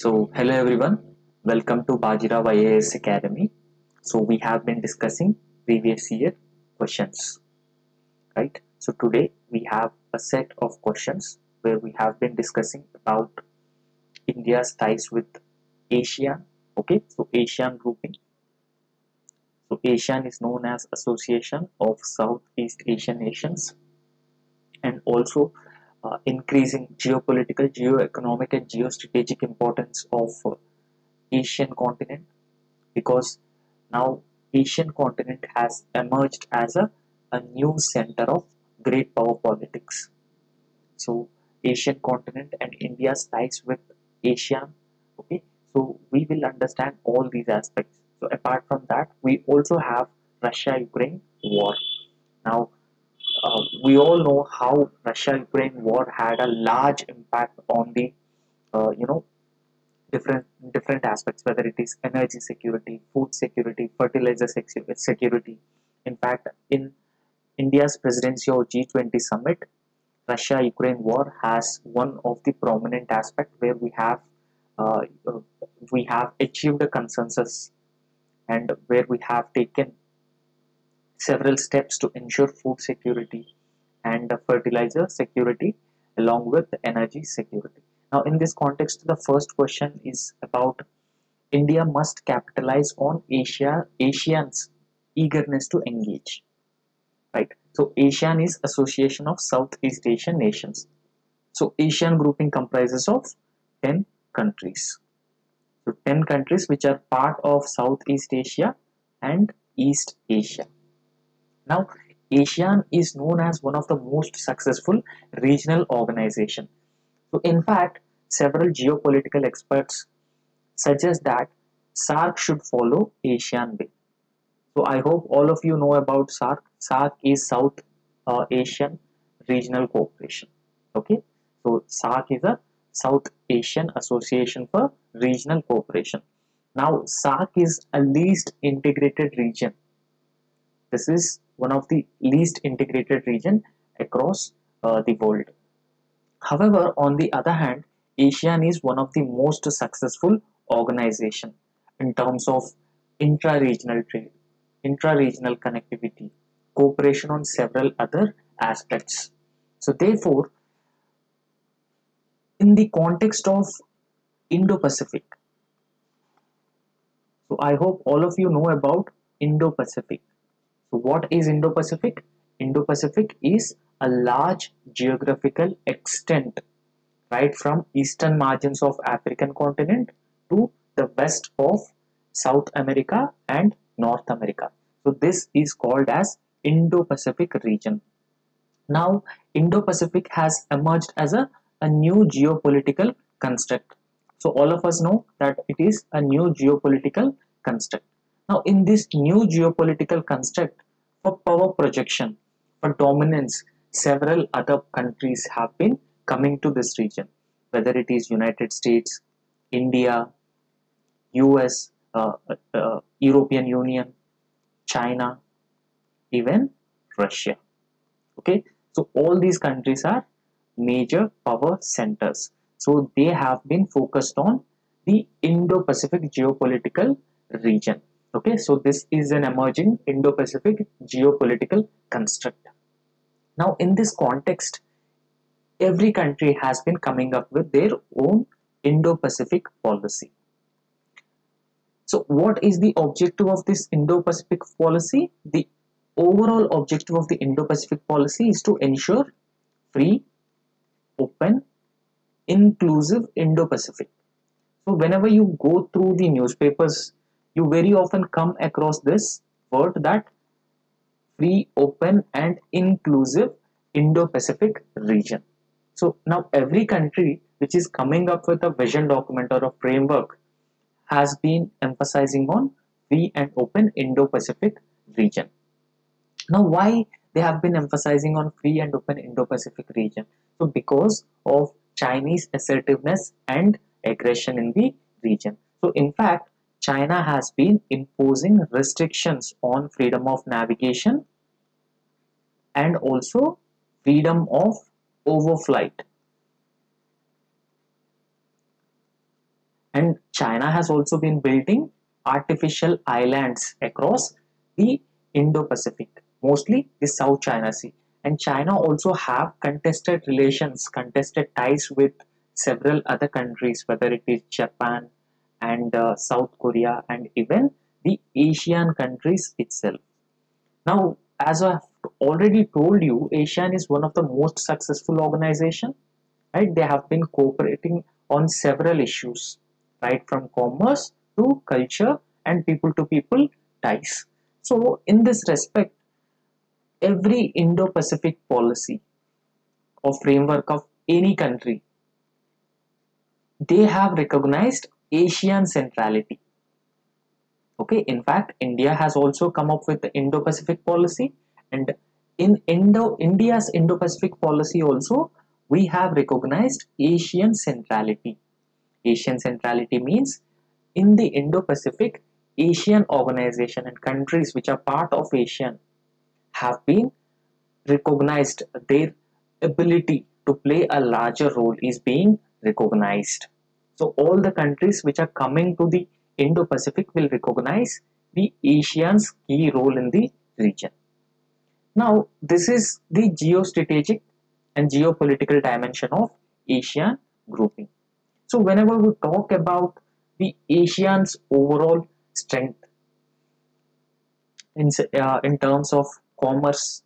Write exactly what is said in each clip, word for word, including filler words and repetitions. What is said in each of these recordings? So hello everyone, welcome to Bajirao I A S Academy. So we have been discussing previous year questions, right? So today we have a set of questions where we have been discussing about India's ties with ASEAN. Okay, so ASEAN grouping. So ASEAN is known as Association of Southeast Asian Nations, and also uh, increasing geopolitical, geo-economic and geostrategic importance of uh, Asian continent, because now Asian continent has emerged as a, a new center of great power politics. So Asian continent and India's ties with ASEAN. Okay, so we will understand all these aspects. So apart from that, we also have Russia-Ukraine war. Now, uh, we all know how Russia-Ukraine war had a large impact on the, uh, you know, different different aspects, whether it is energy security, food security, fertilizer security. In fact, in India's presidency of G twenty summit, Russia-Ukraine war has one of the prominent aspects where we have uh, we have achieved a consensus, and where we have taken several steps to ensure food security and fertilizer security along with energy security. Now in this context, the first question is about India must capitalize on Asia, ASEAN's eagerness to engage, right? So ASEAN is Association of Southeast Asian Nations. So ASEAN grouping comprises of ten countries. So ten countries which are part of Southeast Asia and East Asia. Now ASEAN is known as one of the most successful regional organization. So in fact, several geopolitical experts suggest that SAARC should follow ASEAN way. So I hope all of you know about SAARC. SAARC is South uh, Asian Regional Cooperation. Okay, so SAARC is a South Asian Association for Regional Cooperation. Now SAARC is a least integrated region. This is one of the least integrated region across uh, the world. However, on the other hand, ASEAN is one of the most successful organization in terms of intra-regional trade, intra-regional connectivity, cooperation on several other aspects. So therefore, in the context of Indo-Pacific, so I hope all of you know about Indo-Pacific. So what is Indo-Pacific? Indo-Pacific is a large geographical extent, right from eastern margins of African continent to the west of South America and North America. So this is called as Indo-Pacific region. Now Indo-Pacific has emerged as a a new geopolitical construct. So all of us know that it is a new geopolitical construct. Now in this new geopolitical construct, for power projection, for dominance, several other countries have been coming to this region, whether it is United States, India, U S, uh, uh, European Union, China, even Russia. Okay, so all these countries are major power centers. So they have been focused on the Indo-Pacific geopolitical region. Okay, so this is an emerging Indo-Pacific geopolitical construct. Now in this context, every country has been coming up with their own Indo-Pacific policy. So what is the objective of this Indo-Pacific policy? The overall objective of the Indo-Pacific policy is to ensure free, open, inclusive Indo-Pacific. So whenever you go through the newspapers, you very often come across this word, that free, open and inclusive Indo-Pacific region. So now every country which is coming up with a vision document or a framework has been emphasizing on free and open Indo-Pacific region. Now why they have been emphasizing on free and open Indo-Pacific region? So because of Chinese assertiveness and aggression in the region. So in fact, China has been imposing restrictions on freedom of navigation and also freedom of overflight. And China has also been building artificial islands across the Indo-Pacific, mostly the South China Sea. And China also have contested relations, contested ties with several other countries, whether it is Japan and uh, South Korea and even the ASEAN countries itself. Now, as I have already told you, ASEAN is one of the most successful organizations, right? They have been cooperating on several issues, right, from commerce to culture and people-to-people ties. So, in this respect, every Indo-Pacific policy or framework of any country, they have recognized ASEAN centrality. Okay, in fact, India has also come up with the Indo-Pacific policy, and in Indo India's Indo-Pacific policy also, we have recognized ASEAN centrality. ASEAN centrality means in the Indo-Pacific, ASEAN organization and countries which are part of ASEAN have been recognized. Their ability to play a larger role is being recognized. So all the countries which are coming to the Indo-Pacific will recognize the ASEAN's key role in the region. Now, this is the geostrategic and geopolitical dimension of ASEAN grouping. So whenever we talk about the ASEAN's overall strength in, uh, in terms of commerce,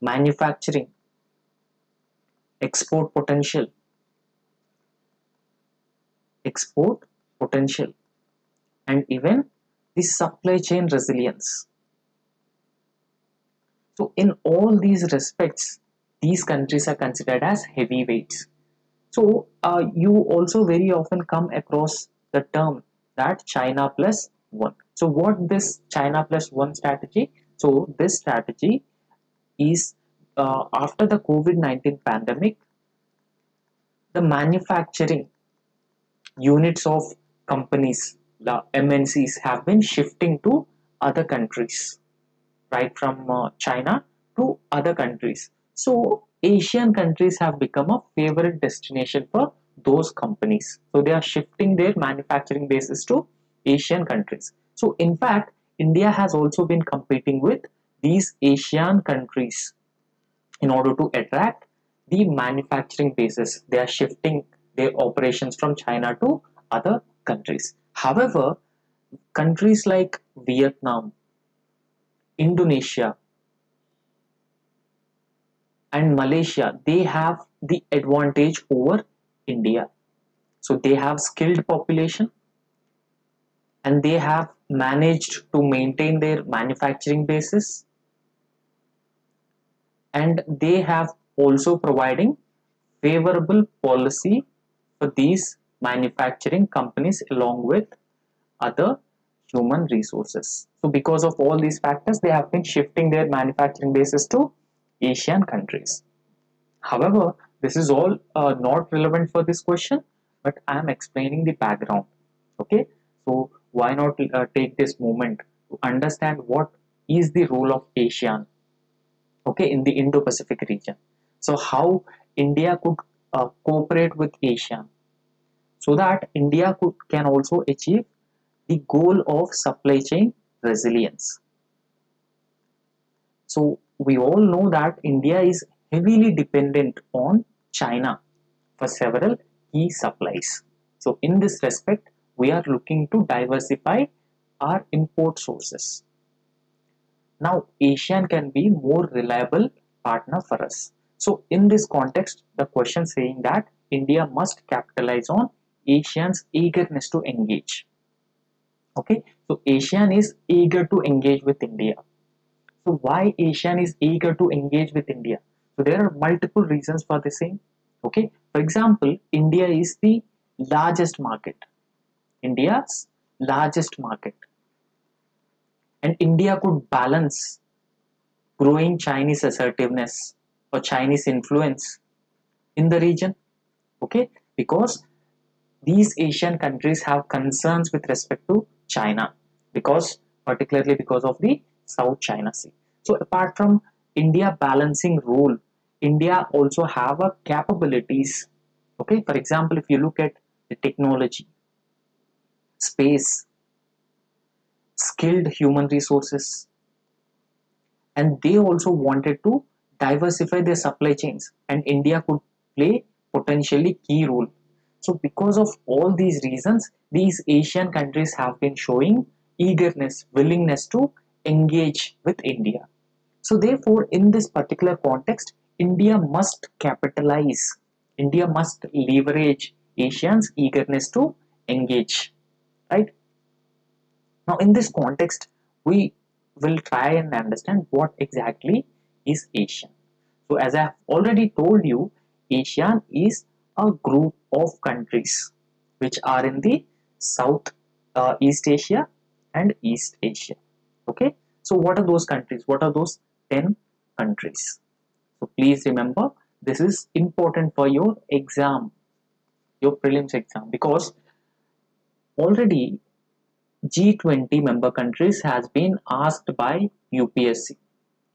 manufacturing, export potential, export potential, and even the supply chain resilience. So in all these respects, these countries are considered as heavyweights. So uh, you also very often come across the term that China plus one. So what this China plus one strategy? So this strategy is uh, after the COVID nineteen pandemic, the manufacturing units of companies, the M N Cs, have been shifting to other countries, right, from uh, China to other countries. So Asian countries have become a favorite destination for those companies. So they are shifting their manufacturing bases to Asian countries. So in fact, India has also been competing with these Asian countries in order to attract the manufacturing bases. They are shifting their operations from China to other countries. However, countries like Vietnam, Indonesia, and Malaysia, they have the advantage over India. So they have skilled population and they have managed to maintain their manufacturing bases, and they have also providing favorable policy for these manufacturing companies along with other human resources. So because of all these factors, they have been shifting their manufacturing bases to Asian countries. However, this is all uh, not relevant for this question, but I am explaining the background. Okay, so why not uh, take this moment to understand what is the role of ASEAN, okay, in the Indo-Pacific region. So how India could uh, cooperate with ASEAN, so that India could, can also achieve the goal of supply chain resilience. So we all know that India is heavily dependent on China for several key supplies. So in this respect, we are looking to diversify our import sources. Now, ASEAN can be more reliable partner for us. So in this context, the question saying that India must capitalize on ASEAN's eagerness to engage. Okay, so ASEAN is eager to engage with India. So why ASEAN is eager to engage with India? So there are multiple reasons for the same. Okay, for example, India is the largest market. India's largest market. And India could balance growing Chinese assertiveness or Chinese influence in the region. Okay, because these Asian countries have concerns with respect to China, because particularly because of the South China Sea. So apart from India balancing role, India also have a capabilities. Okay, for example, if you look at the technology, space, skilled human resources, and they also wanted to diversify their supply chains, and India could play potentially key role. So because of all these reasons, these Asian countries have been showing eagerness, willingness to engage with India. So therefore, in this particular context, India must capitalize, India must leverage Asians' eagerness to engage, right? Now in this context, we will try and understand what exactly is ASEAN. So as I have already told you, ASEAN is a group of countries which are in the South uh, East Asia and East Asia. Okay, so what are those countries? What are those ten countries? So please remember, this is important for your exam, your prelims exam, because already G twenty member countries has been asked by U P S C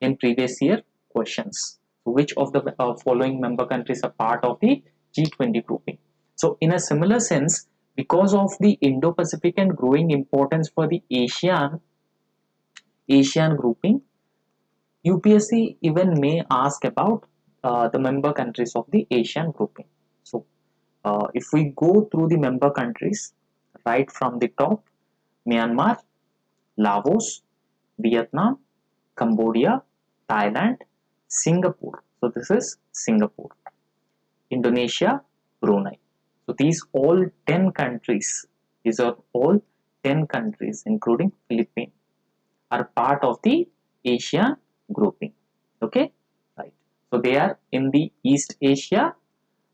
in previous year questions. Which of the uh, following member countries are part of the G twenty grouping? So in a similar sense, because of the Indo-Pacific and growing importance for the ASEAN, ASEAN grouping, U P S C even may ask about uh, the member countries of the ASEAN grouping. So uh, if we go through the member countries right from the top, Myanmar, Laos, Vietnam, Cambodia, Thailand, Singapore. So this is Singapore. Indonesia, Brunei. So these all ten countries, these are all ten countries including Philippines, are part of the ASEAN grouping. Okay, right. So they are in the East Asia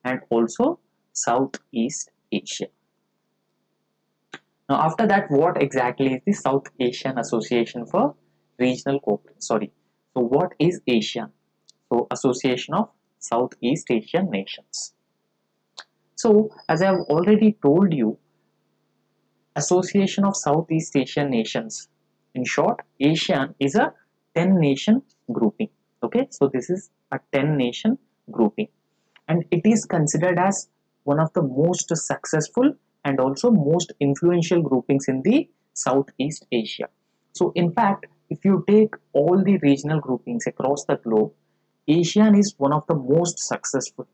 and also Southeast Asia. Now after that, what exactly is the South Asian Association for Regional Cooperation? Sorry. So what is ASEAN? So Association of Southeast Asian Nations. So as I have already told you, Association of Southeast Asian Nations, in short, ASEAN is a ten nation grouping. Okay, so this is a ten nation grouping, and it is considered as one of the most successful and also most influential groupings in the Southeast Asia. So in fact, if you take all the regional groupings across the globe, ASEAN is one of the most successful,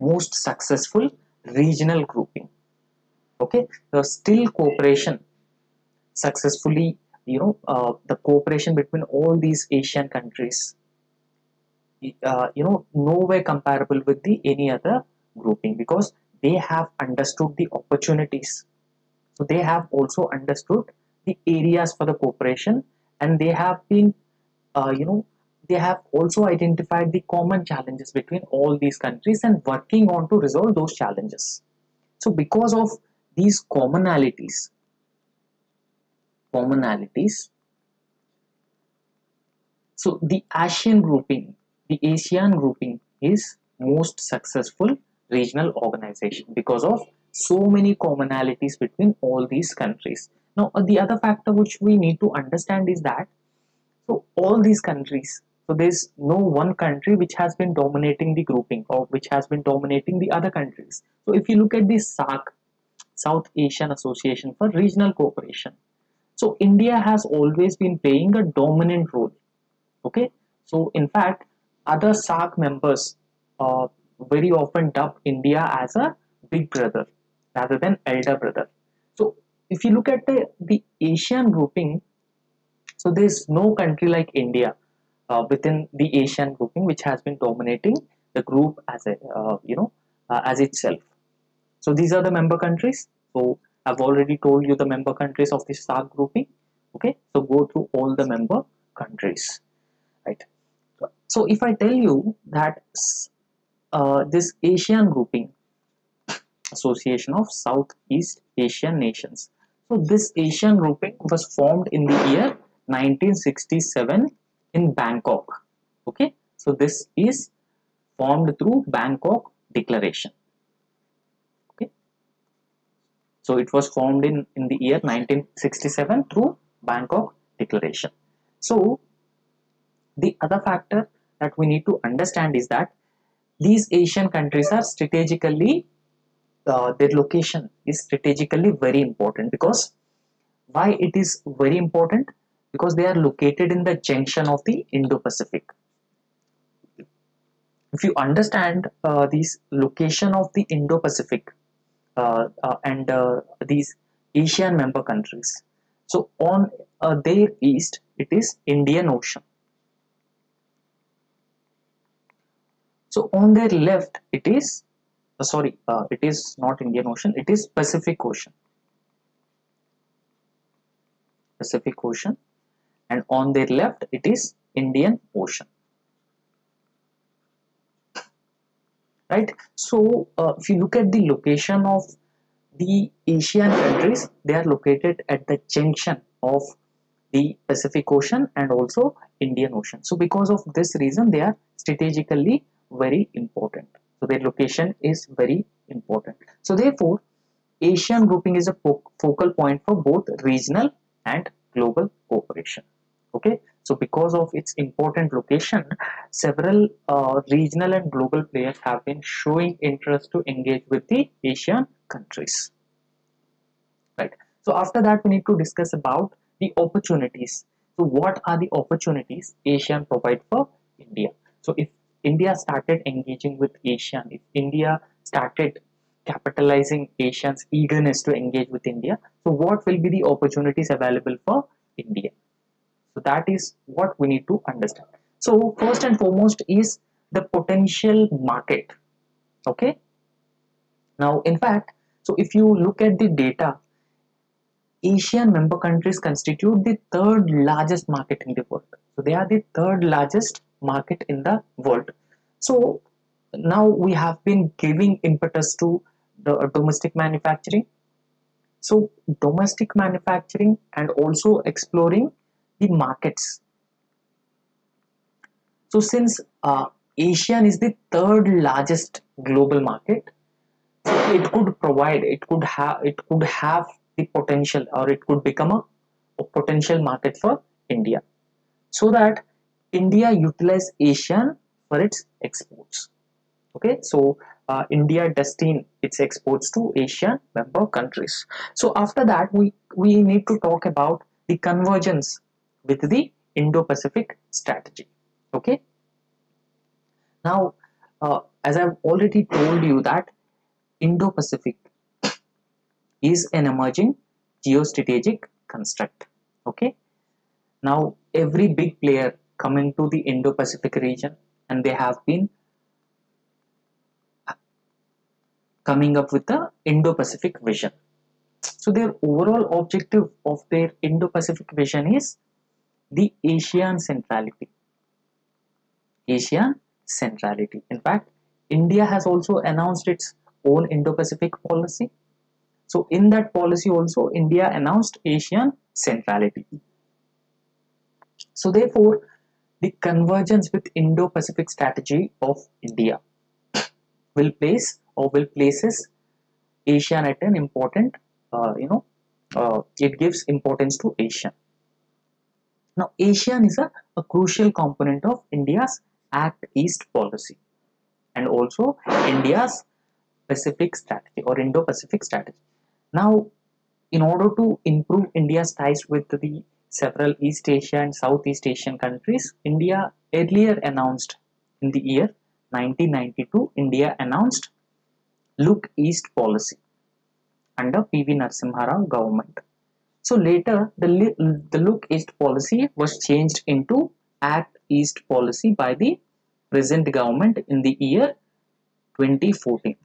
most successful regional grouping. Okay, so still cooperation successfully, you know, uh, the cooperation between all these Asian countries, uh, you know, nowhere comparable with the any other grouping, because they have understood the opportunities. So they have also understood the areas for the cooperation, and they have been, uh, you know, they have also identified the common challenges between all these countries and working on to resolve those challenges. So because of these commonalities, commonalities, so the ASEAN grouping, the ASEAN grouping is most successful regional organization because of so many commonalities between all these countries. Now, the other factor which we need to understand is that, so all these countries, so there's no one country which has been dominating the grouping or which has been dominating the other countries. So if you look at the SAARC, South Asian Association for Regional Cooperation, so India has always been playing a dominant role. Okay, so in fact, other SAARC members uh, very often dub India as a big brother rather than elder brother. So if you look at the, the ASEAN grouping, so there is no country like India uh, within the ASEAN grouping which has been dominating the group as a uh, you know uh, as itself. So these are the member countries. So I've already told you the member countries of the SAARC grouping. Okay, so go through all the member countries, right? So if I tell you that uh, this ASEAN grouping, Association of Southeast Asian Nations. So this Asian grouping was formed in the year nineteen sixty-seven in Bangkok. Okay, so this is formed through Bangkok Declaration. Okay, so it was formed in, in the year nineteen sixty-seven through Bangkok Declaration. So the other factor that we need to understand is that these Asian countries are strategically uh, their location is strategically very important. Because why it is very important? Because they are located in the junction of the Indo-Pacific. If you understand uh, these location of the Indo-Pacific uh, uh, and uh, these ASEAN member countries, so on uh, their east it is Indian Ocean. So on their left it is uh, sorry uh, it is not Indian Ocean, it is Pacific Ocean. Pacific Ocean, and on their left it is Indian Ocean. Right. So uh, if you look at the location of the Asian countries, they are located at the junction of the Pacific Ocean and also Indian Ocean. So because of this reason, they are strategically very important. So their location is very important. So therefore, Asian grouping is a focal point for both regional and global cooperation. Okay. So because of its important location, several uh, regional and global players have been showing interest to engage with the Asian countries. Right. So after that, we need to discuss about the opportunities. So what are the opportunities ASEAN provide for India? So if India started engaging with ASEAN, if India started capitalizing ASEAN's eagerness to engage with India, so what will be the opportunities available for India? So that is what we need to understand. So first and foremost is the potential market. Okay. Now, in fact, so if you look at the data, Asian member countries constitute the third largest market in the world. So they are the third largest market in the world. So now we have been giving impetus to the domestic manufacturing. So domestic manufacturing and also exploring the markets. So since uh, ASEAN is the third largest global market, it could provide, it could have, it could have the potential, or it could become a, a potential market for India, so that India utilizes ASEAN for its exports. Okay, so uh, India destines its exports to ASEAN member countries. So after that, we we need to talk about the convergence with the Indo-Pacific strategy. Okay. Now, uh, as I've already told you that Indo-Pacific is an emerging geostrategic construct. Okay. Now, every big player coming to the Indo-Pacific region, and they have been coming up with the Indo-Pacific vision. So their overall objective of their Indo-Pacific vision is the ASEAN centrality. ASEAN centrality. In fact, India has also announced its own Indo-Pacific policy. So in that policy also, India announced ASEAN centrality. So therefore, the convergence with Indo-Pacific strategy of India will place or will places ASEAN at an important, uh, you know, uh, it gives importance to ASEAN. Now, ASEAN is a, a crucial component of India's Act East policy and also India's Pacific strategy or Indo-Pacific strategy. Now, in order to improve India's ties with the several East Asia and Southeast Asian countries, India earlier announced in the year nineteen ninety-two, India announced Look East policy under P V Narasimha Rao government. So later, the, the Look East policy was changed into Act East policy by the present government in the year twenty fourteen.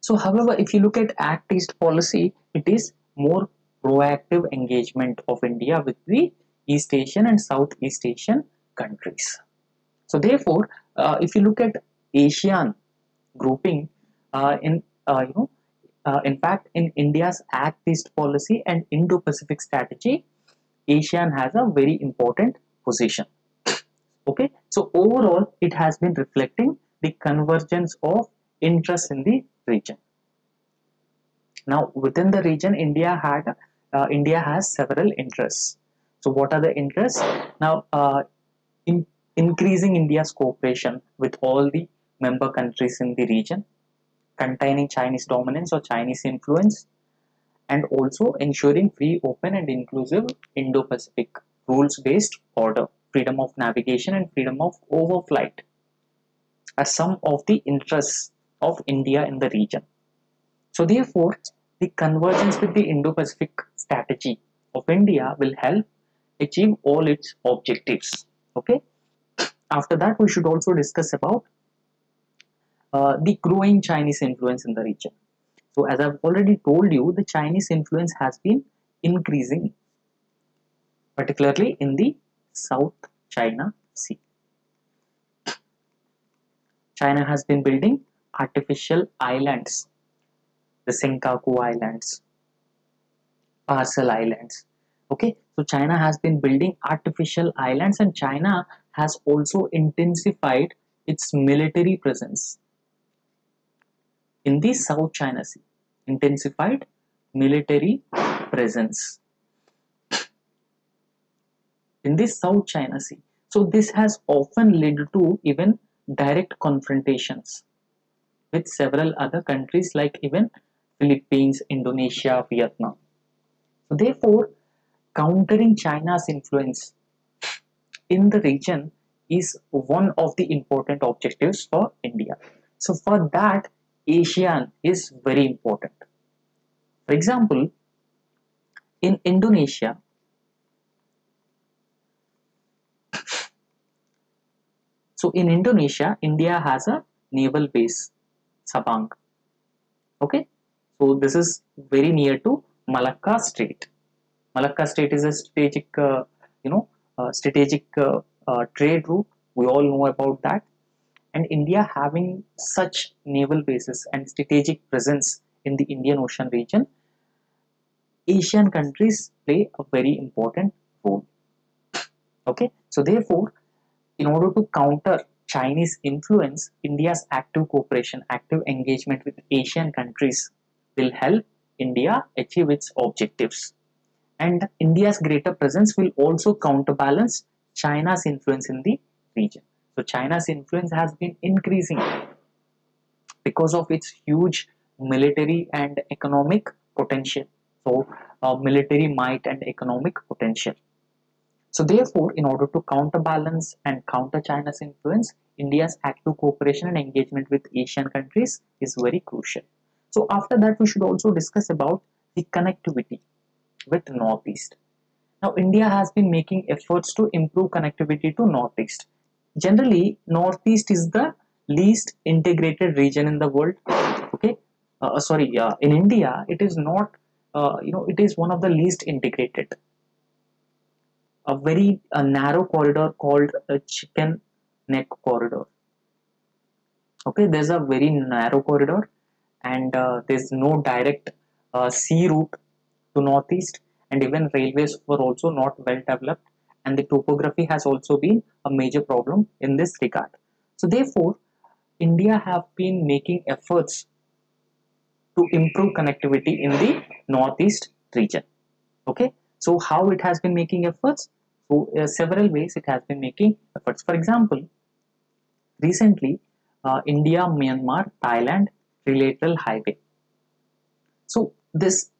So however, if you look at Act East policy, it is more proactive engagement of India with the East Asian and Southeast Asian countries. So therefore, uh, if you look at ASEAN grouping, uh, in uh, you know, Uh, in fact, in India's Act East policy and Indo-Pacific strategy, ASEAN has a very important position. Okay, so overall, it has been reflecting the convergence of interests in the region. Now, within the region, India had uh, India has several interests. So, what are the interests? Now, uh, in increasing India's cooperation with all the member countries in the region, containing Chinese dominance or Chinese influence, and also ensuring free, open and inclusive Indo-Pacific rules-based order, freedom of navigation and freedom of overflight as some of the interests of India in the region. So therefore, the convergence with the Indo-Pacific strategy of India will help achieve all its objectives. Okay. After that, we should also discuss about uh, the growing Chinese influence in the region. So as I've already told you, the Chinese influence has been increasing, particularly in the South China Sea. China has been building artificial islands, the Senkaku Islands, Parcel Islands. Okay, so China has been building artificial islands, and China has also intensified its military presence in the South China Sea. Intensified military presence in the South China Sea. So this has often led to even direct confrontations with several other countries like even Philippines, Indonesia, Vietnam. So therefore, countering China's influence in the region is one of the important objectives for India. So for that, ASEAN is very important. For example, in Indonesia, so in Indonesia, India has a naval base, Sabang. Okay, so this is very near to Malacca Strait. Malacca Strait is a strategic, uh, you know, Uh, strategic uh, uh, trade route. We all know about that, and India having such naval bases and strategic presence in the Indian Ocean region, ASEAN countries play a very important role. Okay, so therefore, in order to counter Chinese influence, India's active cooperation, active engagement with ASEAN countries will help India achieve its objectives. And India's greater presence will also counterbalance China's influence in the region. So China's influence has been increasing because of its huge military and economic potential. So uh, military might and economic potential. So therefore, in order to counterbalance and counter China's influence, India's active cooperation and engagement with ASEAN countries is very crucial. So after that, we should also discuss about the connectivity with Northeast. Now India has been making efforts to improve connectivity to Northeast. Generally, Northeast is the least integrated region in the world. Okay, uh, sorry, uh, in India it is not, uh, you know, it is one of the least integrated. A very uh, narrow corridor called a chicken neck corridor. Okay, there's a very narrow corridor, and uh, there's no direct uh, sea route to Northeast, and even railways were also not well developed, and the topography has also been a major problem in this regard. So therefore, India have been making efforts to improve connectivity in the Northeast region. Okay, so how it has been making efforts? So uh, several ways it has been making efforts. For example, recently uh, India, Myanmar, Thailand trilateral highway. So this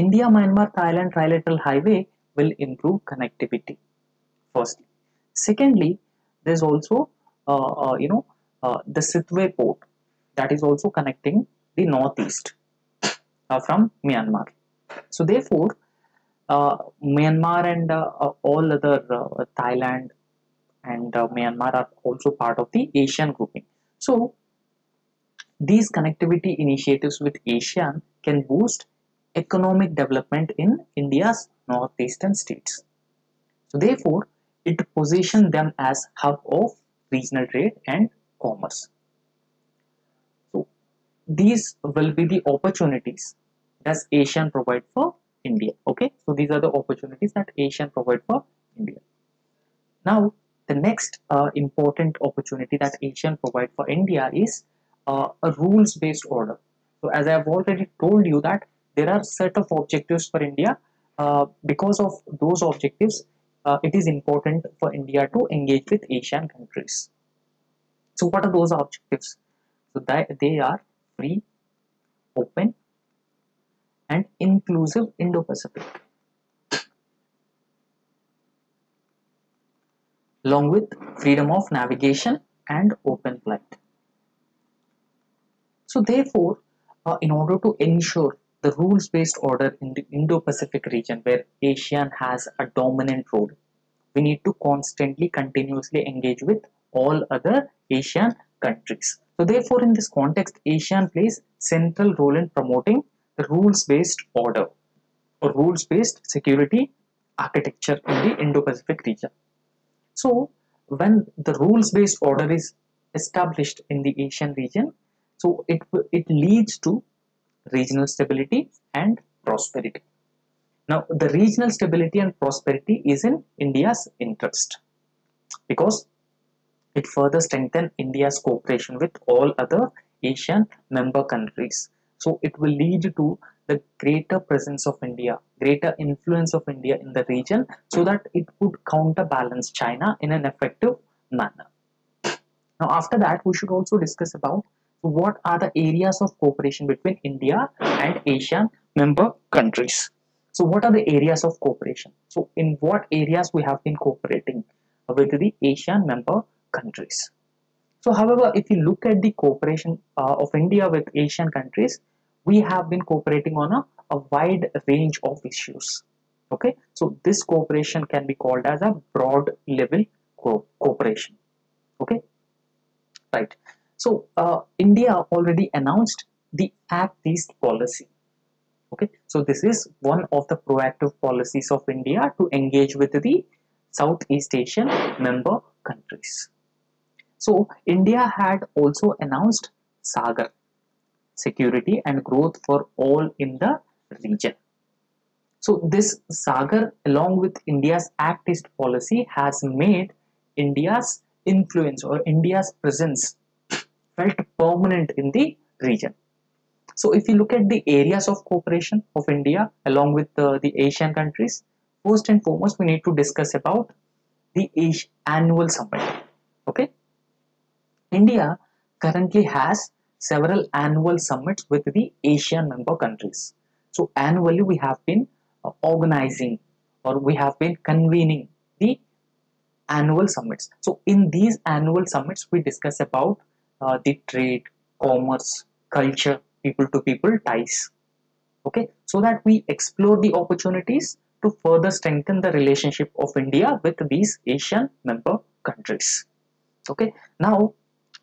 India, Myanmar, Thailand trilateral highway will improve connectivity, firstly. Secondly, there's also, uh, uh, you know, uh, the Sitwe port that is also connecting the Northeast uh, from Myanmar. So therefore, uh, Myanmar and uh, uh, all other uh, Thailand and uh, Myanmar are also part of the ASEAN grouping. So these connectivity initiatives with ASEAN can boost economic development in India's northeastern states. So therefore, it positions them as hub of regional trade and commerce. So these will be the opportunities that ASEAN provide for India. Okay, so these are the opportunities that ASEAN provide for India. Now, the next uh, important opportunity that ASEAN provide for India is uh, a rules-based order. So as I have already told you that there are set of objectives for India. Uh, because of those objectives, uh, it is important for India to engage with ASEAN countries. So what are those objectives? So they are free, open, and inclusive Indo-Pacific, along with freedom of navigation and open flight. So therefore, uh, in order to ensure the rules-based order in the Indo-Pacific region, where ASEAN has a dominant role, we need to constantly, continuously engage with all other ASEAN countries. So therefore, in this context, ASEAN plays central role in promoting the rules-based order or rules-based security architecture in the Indo-Pacific region. So when the rules-based order is established in the ASEAN region, so it, it leads to regional stability and prosperity. Now, the regional stability and prosperity is in India's interest because it further strengthens India's cooperation with all other ASEAN member countries. So it will lead to the greater presence of India, greater influence of India in the region, so that it could counterbalance China in an effective manner. Now, after that, we should also discuss about what are the areas of cooperation between India and ASEAN member countries. So what are the areas of cooperation? So in what areas we have been cooperating with the ASEAN member countries? So however, if you look at the cooperation uh, of India with ASEAN countries, we have been cooperating on a, a wide range of issues. Okay, so this cooperation can be called as a broad level co cooperation. Okay, right. So uh, India already announced the Act East policy. Okay, so this is one of the proactive policies of India to engage with the Southeast Asian member countries. So India had also announced SAGAR, security and growth for all in the region. So this SAGAR, along with India's Act East policy, has made India's influence or India's presence felt permanent in the region. So if you look at the areas of cooperation of India along with uh, the ASEAN countries, first and foremost, we need to discuss about the annual summit. Okay, India currently has several annual summits with the ASEAN member countries. So annually we have been uh, organizing or we have been convening the annual summits. So in these annual summits, we discuss about uh, the trade, commerce, culture, people-to-people ties. Okay, so that we explore the opportunities to further strengthen the relationship of India with these ASEAN member countries. Okay, now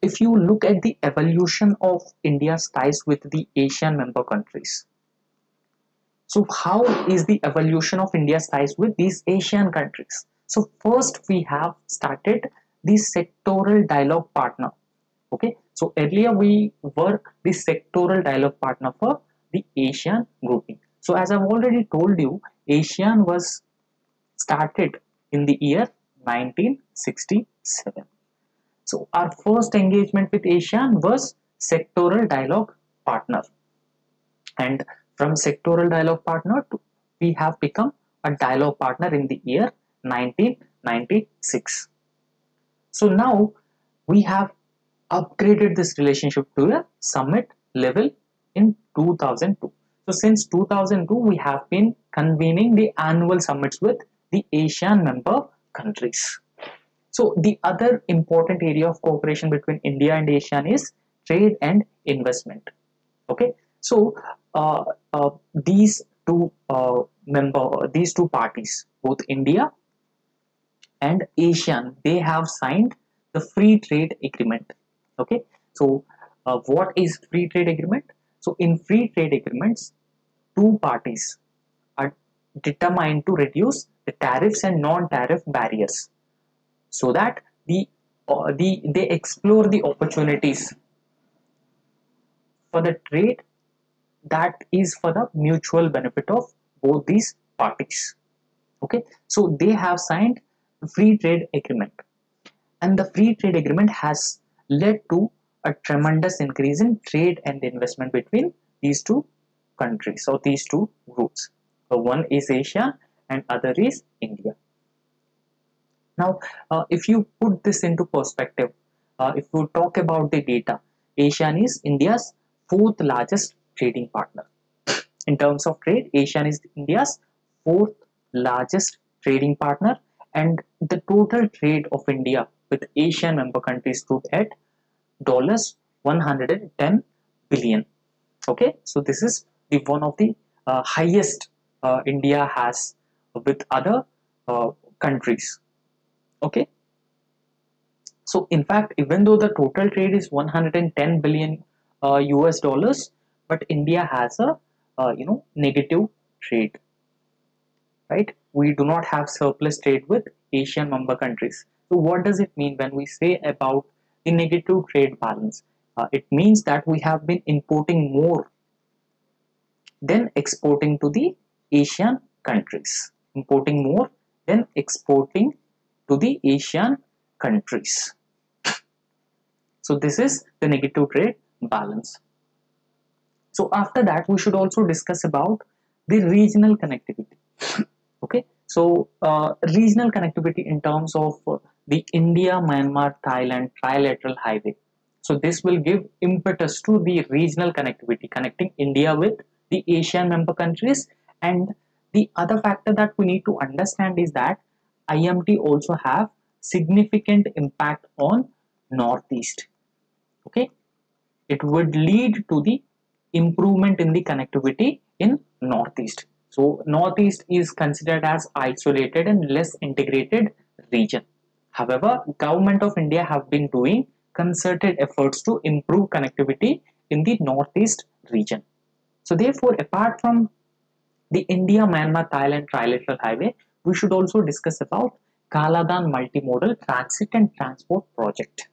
if you look at the evolution of India's ties with the ASEAN member countries, so how is the evolution of India's ties with these ASEAN countries? So first we have started the sectoral dialogue partner. Okay, so earlier we were the sectoral dialogue partner for the ASEAN grouping. So as I've already told you, ASEAN was started in the year nineteen sixty-seven. So our first engagement with ASEAN was sectoral dialogue partner, and from sectoral dialogue partner to, we have become a dialogue partner in the year nineteen ninety-six. So now we have upgraded this relationship to a summit level in two thousand two. So since two thousand two, we have been convening the annual summits with the ASEAN member countries. So the other important area of cooperation between India and ASEAN is trade and investment. Okay, so uh, uh, these two uh, member, these two parties, both India and ASEAN, they have signed the free trade agreement. Okay, so uh, what is free trade agreement? So in free trade agreements, two parties are determined to reduce the tariffs and non-tariff barriers, so that the, uh, the they explore the opportunities for the trade that is for the mutual benefit of both these parties. Okay, so they have signed the free trade agreement, and the free trade agreement has led to a tremendous increase in trade and investment between these two countries or these two groups. So one is ASEAN and other is India. Now, uh, if you put this into perspective, uh, if you talk about the data, ASEAN is India's fourth largest trading partner. In terms of trade, ASEAN is India's fourth largest trading partner, and the total trade of India with ASEAN member countries stood at one hundred ten billion dollars. Okay, so this is the one of the uh, highest uh, India has with other uh, countries. Okay, so in fact, even though the total trade is one hundred ten billion uh, U S dollars, but India has a uh, you know negative trade, right? We do not have surplus trade with ASEAN member countries. So what does it mean when we say about the negative trade balance? Uh, it means that we have been importing more than exporting to the ASEAN countries. Importing more than exporting to the ASEAN countries. So this is the negative trade balance. So after that, we should also discuss about the regional connectivity. Okay, so uh, regional connectivity in terms of uh, the India-Myanmar-Thailand trilateral highway. So this will give impetus to the regional connectivity, connecting India with the ASEAN member countries. And the other factor that we need to understand is that I M T also have significant impact on Northeast. Okay, it would lead to the improvement in the connectivity in Northeast. So Northeast is considered as isolated and less integrated region. However, Government of India have been doing concerted efforts to improve connectivity in the Northeast region. So therefore, apart from the India-Myanmar-Thailand trilateral highway, we should also discuss about Kaladan Multimodal Transit and Transport Project.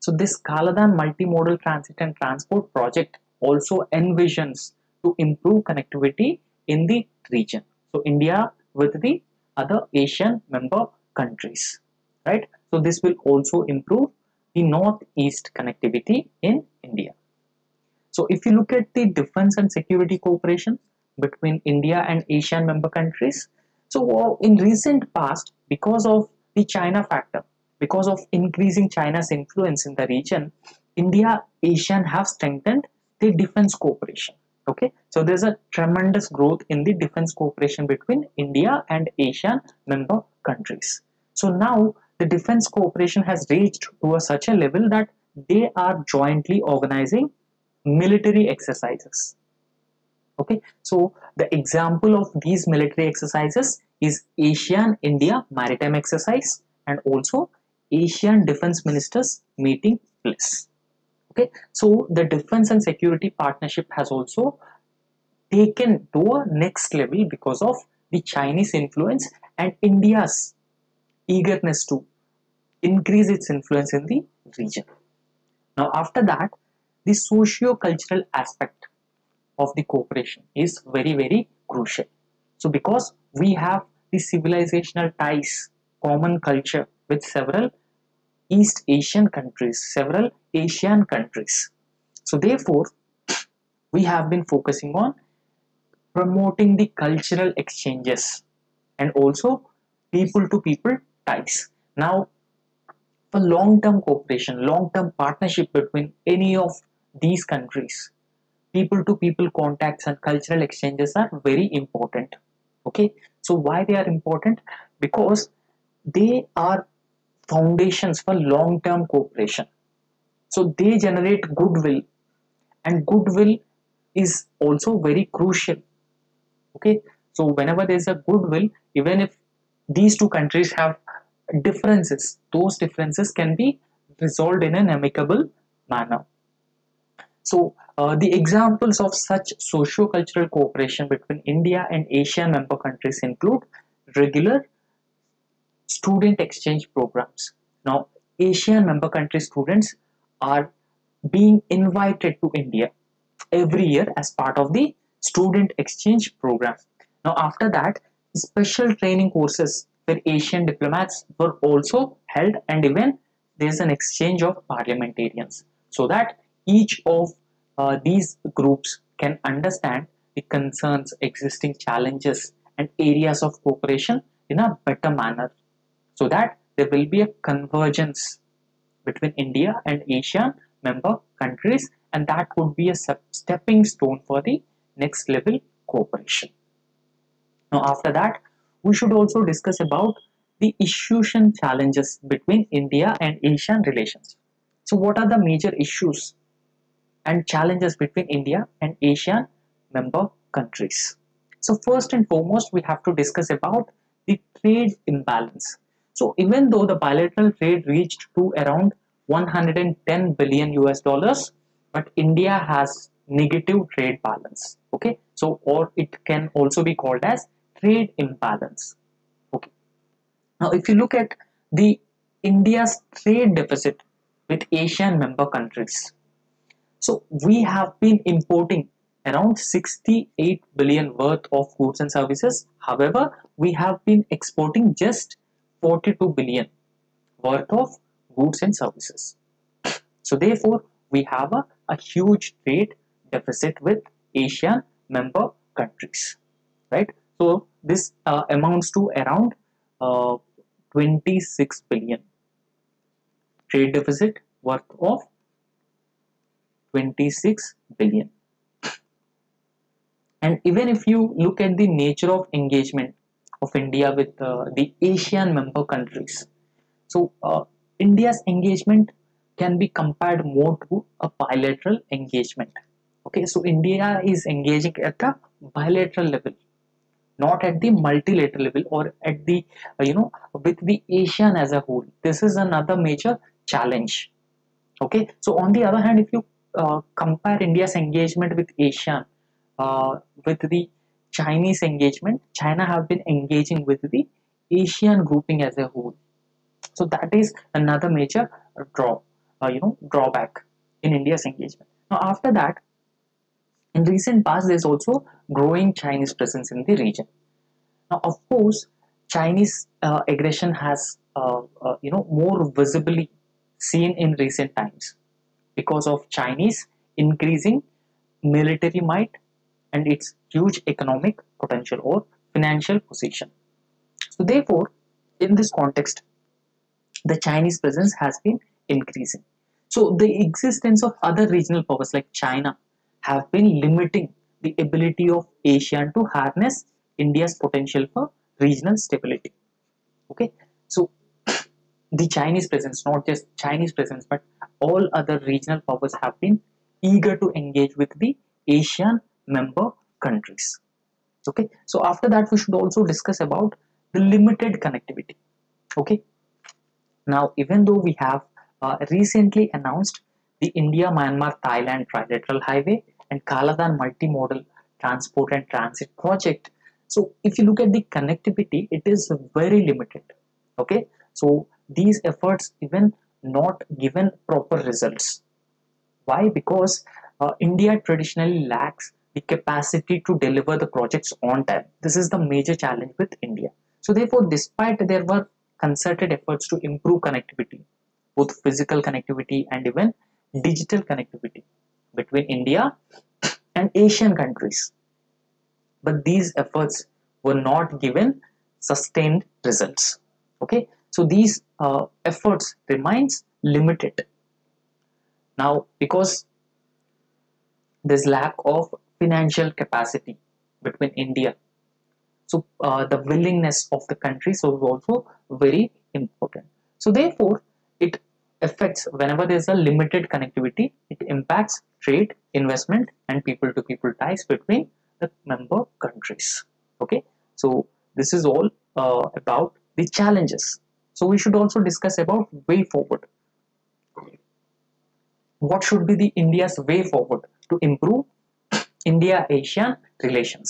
So this Kaladan Multimodal Transit and Transport Project also envisions to improve connectivity in the region. So India with the other Asian member countries, right? So this will also improve the Northeast connectivity in India. So if you look at the defense and security cooperation between India and Asian member countries, so in recent past, because of the China factor, because of increasing China's influence in the region, India, Asian have strengthened the defense cooperation. Okay, so there's a tremendous growth in the defense cooperation between India and ASEAN member countries. So now the defense cooperation has reached to a such a level that they are jointly organizing military exercises. Okay, so the example of these military exercises is ASEAN India Maritime Exercise and also ASEAN Defense Ministers Meeting Place. Okay, so the defense and security partnership has also taken to a next level because of the Chinese influence and India's eagerness to increase its influence in the region. Now, after that, the socio-cultural aspect of the cooperation is very, very crucial. So, because we have the civilizational ties, common culture with several East Asian countries, several Asian countries. So therefore, we have been focusing on promoting the cultural exchanges and also people-to-people ties. Now, for long-term cooperation, long-term partnership between any of these countries, people-to-people contacts and cultural exchanges are very important. Okay, so why they are important? Because they are foundations for long-term cooperation. So they generate goodwill, and goodwill is also very crucial. Okay, so whenever there is a goodwill, even if these two countries have differences, those differences can be resolved in an amicable manner. So uh, the examples of such socio-cultural cooperation between India and Asian member countries include regular student exchange programs. Now, Asian member country students are being invited to India every year as part of the student exchange program. Now, after that, special training courses for Asian diplomats were also held, and even there is an exchange of parliamentarians, so that each of uh, these groups can understand the concerns, existing challenges and areas of cooperation in a better manner, so that there will be a convergence between India and Asian member countries, and and that would be a stepping stone for the next level cooperation. Now after that, we should also discuss about the issues and challenges between India and ASEAN relations. So what are the major issues and challenges between India and ASEAN member countries? So first and foremost, we have to discuss about the trade imbalance. So even though the bilateral trade reached to around one hundred ten billion U S dollars, but India has negative trade balance. Okay, so or it can also be called as trade imbalance. Okay, now if you look at the India's trade deficit with ASEAN member countries, so we have been importing around sixty-eight billion worth of goods and services. However, we have been exporting just forty-two billion worth of goods and services. So therefore, we have a, a huge trade deficit with ASEAN member countries, right? So this uh, amounts to around uh, twenty-six billion trade deficit worth of twenty-six billion. And even if you look at the nature of engagement of India with uh, the ASEAN member countries, so uh, India's engagement can be compared more to a bilateral engagement. Okay, so India is engaging at the bilateral level, not at the multilateral level or at the, uh, you know, with the ASEAN as a whole. This is another major challenge. Okay, so on the other hand, if you uh, compare India's engagement with ASEAN, Uh, with the Chinese engagement, China have been engaging with the ASEAN grouping as a whole. So that is another major draw, uh, you know, drawback in India's engagement. Now after that, in recent past, there is also growing Chinese presence in the region. Now of course, Chinese uh, aggression has, uh, uh, you know, more visibly seen in recent times because of Chinese increasing military might and its huge economic potential or financial position. So therefore, in this context, the Chinese presence has been increasing. So the existence of other regional powers like China have been limiting the ability of ASEAN to harness India's potential for regional stability. Okay, so the Chinese presence, not just Chinese presence, but all other regional powers have been eager to engage with the ASEAN member countries. Okay, so after that, we should also discuss about the limited connectivity. Okay, now even though we have uh, recently announced the India-Myanmar-Thailand trilateral highway and Kaladan multimodal transport and transit project, so if you look at the connectivity, it is very limited. Okay, so these efforts even not given proper results. Why? Because uh, India traditionally lacks the capacity to deliver the projects on time. This is the major challenge with India. So therefore, despite there were concerted efforts to improve connectivity, both physical connectivity and even digital connectivity between India and Asian countries, but these efforts were not given sustained results. Okay, so these uh, efforts remains limited. Now, because this lack of financial capacity between India, so uh, the willingness of the country, so is also very important. So therefore, it affects, whenever there is a limited connectivity, it impacts trade, investment and people to people ties between the member countries. Okay, so this is all uh, about the challenges. So we should also discuss about way forward. What should be the India's way forward to improve India-ASEAN relations?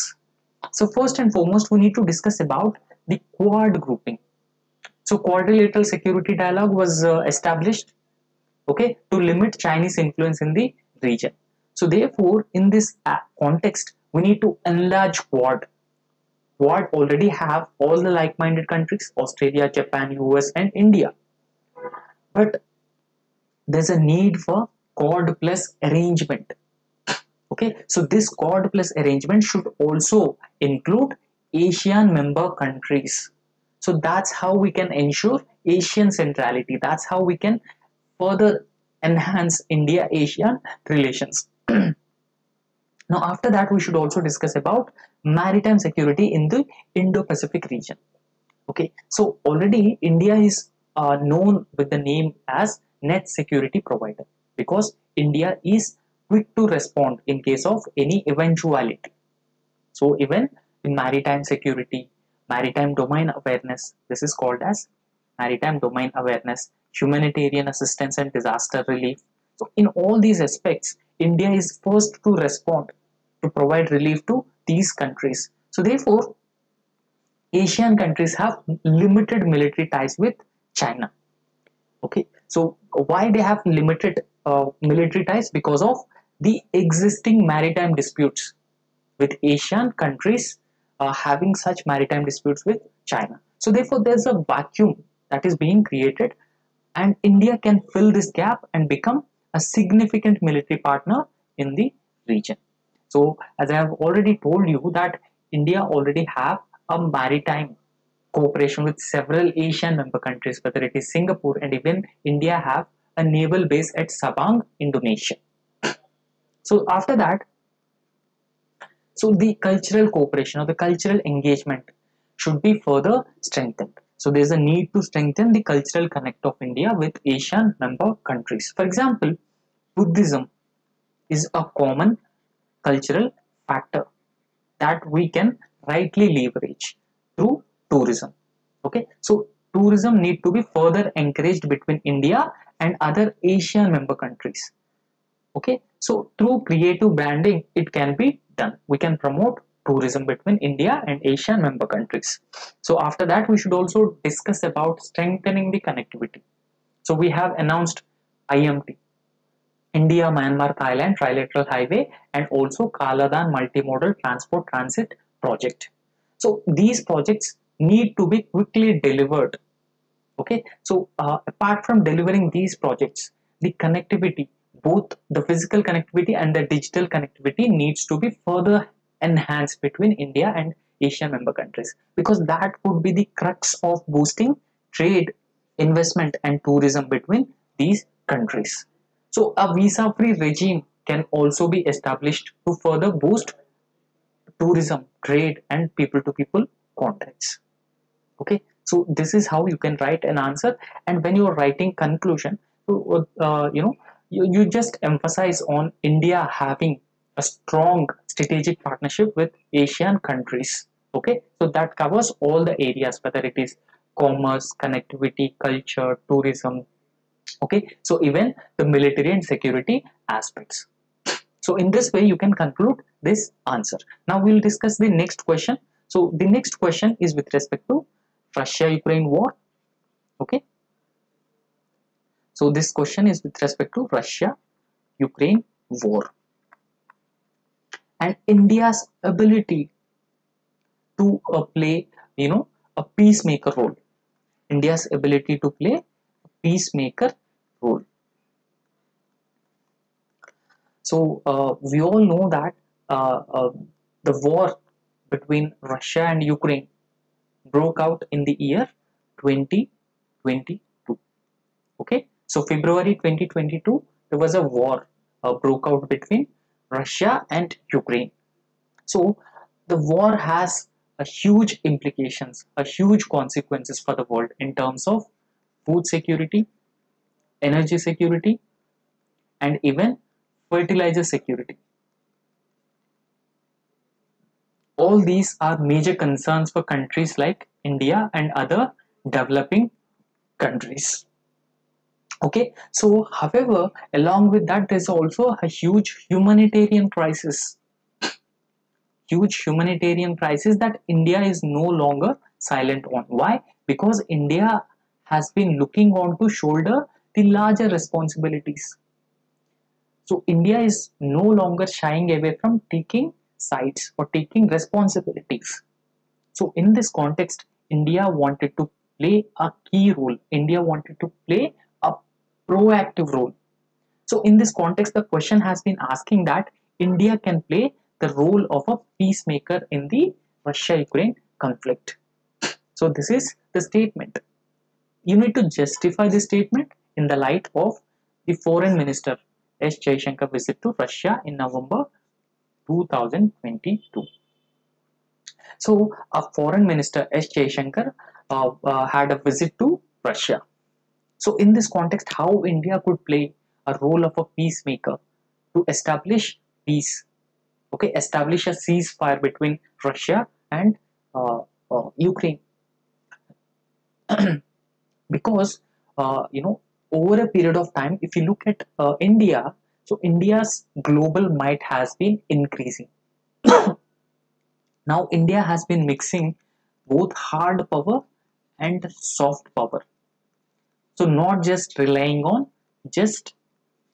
So first and foremost, we need to discuss about the Quad grouping. So quadrilateral security dialogue was uh, established, okay, to limit Chinese influence in the region. So therefore, in this context, we need to enlarge Quad. Quad already have all the like-minded countries, Australia, Japan, U S and India. But there's a need for Quad plus arrangement. Okay, so this Quad plus arrangement should also include ASEAN member countries. So that's how we can ensure ASEAN centrality. That's how we can further enhance India-Asian relations. Now, after that, we should also discuss about maritime security in the Indo-Pacific region. Okay, so already India is uh, known with the name as net security provider, because India is quick to respond in case of any eventuality. So even in maritime security, maritime domain awareness, this is called as maritime domain awareness, humanitarian assistance and disaster relief. So in all these aspects, India is first to respond to provide relief to these countries. So therefore, Asian countries have limited military ties with China. Okay, so why they have limited uh, military ties? Because of the existing maritime disputes with Asian countries uh, having such maritime disputes with China. So therefore, there's a vacuum that is being created, and India can fill this gap and become a significant military partner in the region. So as I have already told you that India already have a maritime cooperation with several Asian member countries, whether it is Singapore, and even India have a naval base at Sabang, Indonesia. So after that, so the cultural cooperation or the cultural engagement should be further strengthened. So there is a need to strengthen the cultural connect of India with Asian member countries. For example, Buddhism is a common cultural factor that we can rightly leverage through tourism. Okay, so tourism need to be further encouraged between India and other Asian member countries. Okay, so through creative branding, it can be done. We can promote tourism between India and Asian member countries. So after that, we should also discuss about strengthening the connectivity. So we have announced I M T, India, Myanmar, Thailand trilateral highway, and also Kaladan multimodal transport transit project. So these projects need to be quickly delivered. Okay, so uh, apart from delivering these projects, the connectivity, both the physical connectivity and the digital connectivity, needs to be further enhanced between India and Asian member countries, because that would be the crux of boosting trade, investment and tourism between these countries. So a visa-free regime can also be established to further boost tourism, trade and people-to-people contacts. Okay, so this is how you can write an answer, and when you are writing conclusion, uh, you know, you, you just emphasize on India having a strong strategic partnership with Asian countries. Okay, so that covers all the areas, whether it is commerce, connectivity, culture, tourism. Okay, so even the military and security aspects. So in this way, you can conclude this answer. Now we'll discuss the next question. So the next question is with respect to Russia-Ukraine war. Okay, so this question is with respect to Russia-Ukraine war and India's ability to uh, play, you know, a peacemaker role. India's ability to play a peacemaker role. So uh, we all know that uh, uh, the war between Russia and Ukraine broke out in the year twenty twenty-two. Okay, so February twenty twenty-two, there was a war uh, broke out between Russia and Ukraine. So the war has a huge implications, a huge consequences for the world in terms of food security, energy security, and even fertilizer security. All these are major concerns for countries like India and other developing countries. Okay, so however, along with that, there's also a huge humanitarian crisis, huge humanitarian crisis that India is no longer silent on. Why? Because India has been looking on to shoulder the larger responsibilities. So India is no longer shying away from taking sides or taking responsibilities. So in this context, India wanted to play a key role. India wanted to play proactive role. So in this context, the question has been asking that India can play the role of a peacemaker in the Russia-Ukraine conflict. So this is the statement. You need to justify this statement in the light of the Foreign Minister S. Jaishankar visit to Russia in November two thousand twenty-two. So, a Foreign Minister S. Jaishankar uh, uh, had a visit to Russia. So, in this context, how India could play a role of a peacemaker to establish peace, okay, establish a ceasefire between Russia and uh, uh, Ukraine. Because, uh, you know, over a period of time, if you look at uh, India, so India's global might has been increasing. Now, India has been mixing both hard power and soft power. So, not just relying on just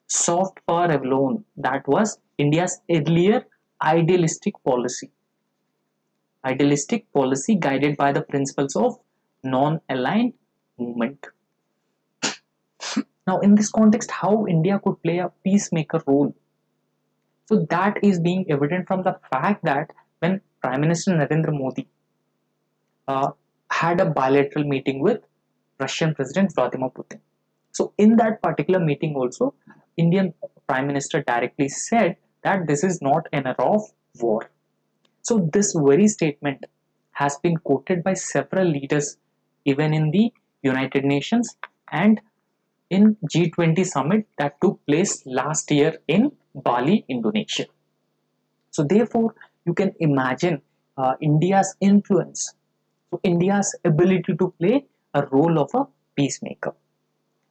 soft power alone. That was India's earlier idealistic policy. Idealistic policy guided by the principles of non-aligned movement. Now, in this context, how India could play a peacemaker role? So, that is being evident from the fact that when Prime Minister Narendra Modi uh, had a bilateral meeting with Russian President Vladimir Putin. So, in that particular meeting also, Indian Prime Minister directly said that this is not an era of war. So, this very statement has been quoted by several leaders even in the United Nations and in G twenty summit that took place last year in Bali, Indonesia. So, therefore, you can imagine uh, India's influence, so India's ability to play a role of a peacemaker,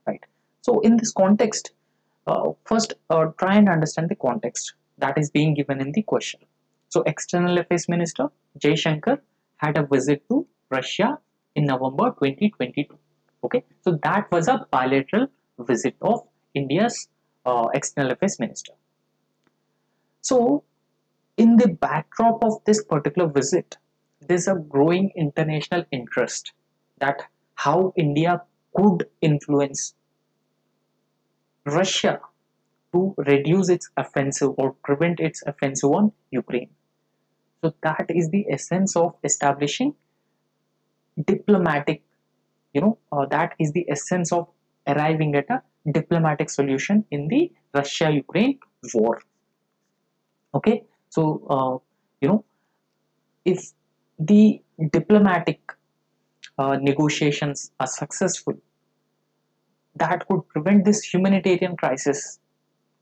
right? So, in this context, uh, first uh, try and understand the context that is being given in the question. So, External Affairs Minister Jaishankar had a visit to Russia in November twenty twenty-two. Okay, so that was a bilateral visit of India's uh, External Affairs Minister. So, in the backdrop of this particular visit, there is a growing international interest that how India could influence Russia to reduce its offensive or prevent its offensive on Ukraine. So, that is the essence of establishing diplomatic, you know, uh, that is the essence of arriving at a diplomatic solution in the Russia-Ukraine war. Okay. So, uh, you know, if the diplomatic uh, negotiations are successful, that could prevent this humanitarian crisis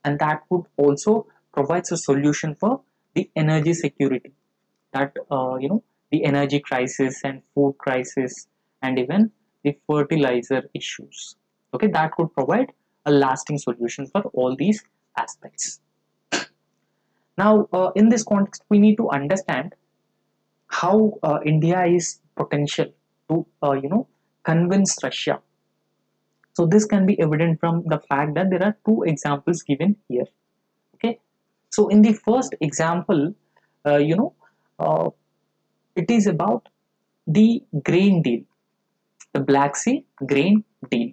and that could also provide a solution for the energy security that, uh, you know, the energy crisis and food crisis and even the fertilizer issues. Okay, that could provide a lasting solution for all these aspects. Now, uh, in this context, we need to understand how uh, India is potential to, uh, you know, convince Russia. So, this can be evident from the fact that there are two examples given here. Okay. So, in the first example, uh, you know, uh, it is about the grain deal, the Black Sea grain deal.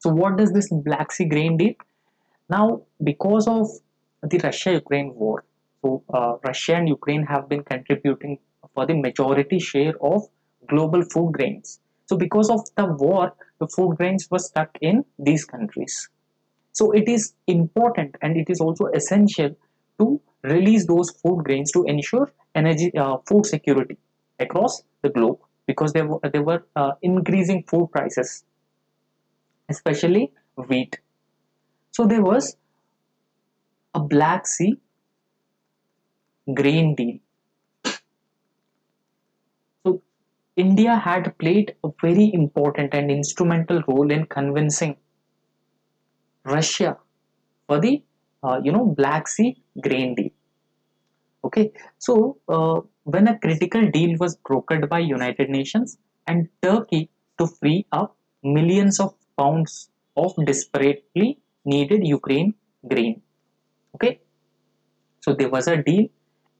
So, what does this Black Sea grain deal? Now, because of the Russia-Ukraine war. So, uh, Russia and Ukraine have been contributing for the majority share of global food grains. So, because of the war, the food grains were stuck in these countries. So, it is important and it is also essential to release those food grains to ensure energy, uh, food security across the globe, because there were, there were uh, increasing food prices, especially wheat. So, there was a Black Sea grain deal. So, India had played a very important and instrumental role in convincing Russia for the uh, you know Black Sea grain deal. Okay, so uh, when a critical deal was brokered by United Nations and Turkey to free up millions of pounds of desperately needed Ukraine grain. Okay, so there was a deal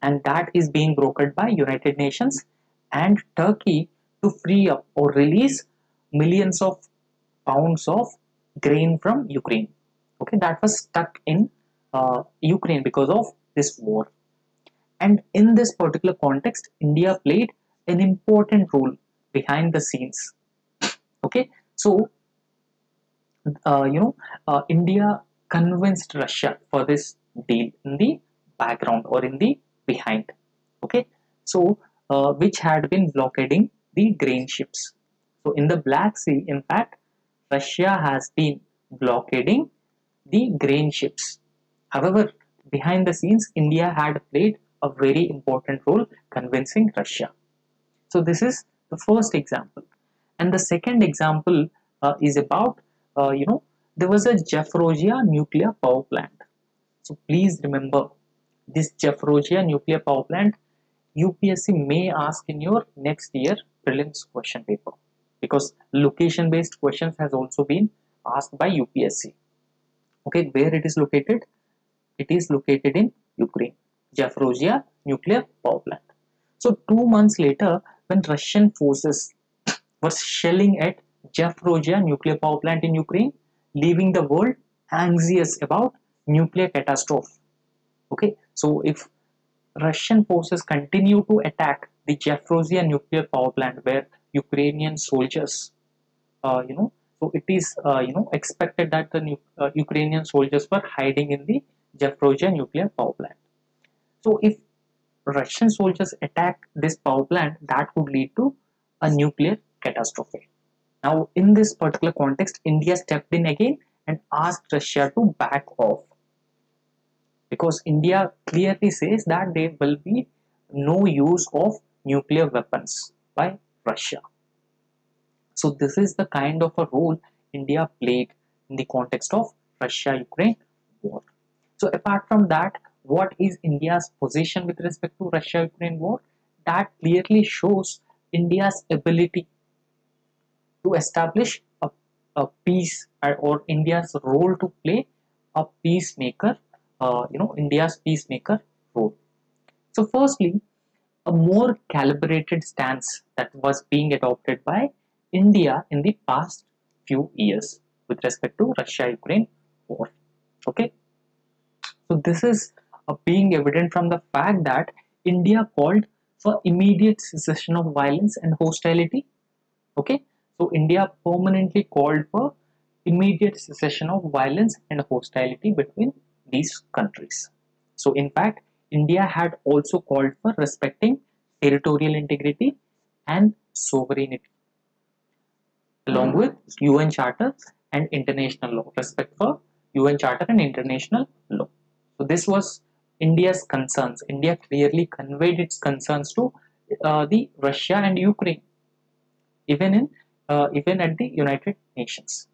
and that is being brokered by United Nations and Turkey to free up or release millions of pounds of grain from Ukraine. Okay, that was stuck in uh, Ukraine because of this war. And in this particular context, India played an important role behind the scenes. Okay, so uh, you know, uh, India convinced Russia for this deal in the background or in the behind. Okay, so uh, which had been blockading the grain ships. So in the Black Sea, in fact, Russia has been blockading the grain ships. However, behind the scenes, India had played a very important role convincing Russia. So this is the first example. And the second example uh, is about, uh, you know, there was a Zaporizhzhia nuclear power plant. So please remember this Zaporizhzhia nuclear power plant, U P S C may ask in your next year prelims question paper, because location based questions has also been asked by U P S C. Okay, where it is located? It is located in Ukraine, Zaporizhzhia nuclear power plant. So two months later, when Russian forces were shelling at Zaporizhzhia nuclear power plant in Ukraine, leaving the world anxious about nuclear catastrophe. Okay, so if Russian forces continue to attack the Zaporizhzhia nuclear power plant where Ukrainian soldiers, uh, you know, so it is, uh, you know, expected that the uh, Ukrainian soldiers were hiding in the Zaporizhzhia nuclear power plant. So if Russian soldiers attack this power plant, that could lead to a nuclear catastrophe. Now, in this particular context, India stepped in again and asked Russia to back off, because India clearly says that there will be no use of nuclear weapons by Russia. So this is the kind of a role India played in the context of Russia-Ukraine war. So apart from that, what is India's position with respect to Russia-Ukraine war? That clearly shows India's ability to establish a, a peace, or India's role to play a peacemaker, uh, you know, India's peacemaker role. So firstly, a more calibrated stance that was being adopted by India in the past few years with respect to Russia-Ukraine war. Okay. So this is uh, being evident from the fact that India called for immediate cessation of violence and hostility. Okay, so India permanently called for immediate cessation of violence and hostility between these countries. So in fact, India had also called for respecting territorial integrity and sovereignty, along with U N Charter and international law, respect for U N Charter and international law. So this was India's concerns. India clearly conveyed its concerns to uh, the Russia and Ukraine, even in uh, even at the United Nations.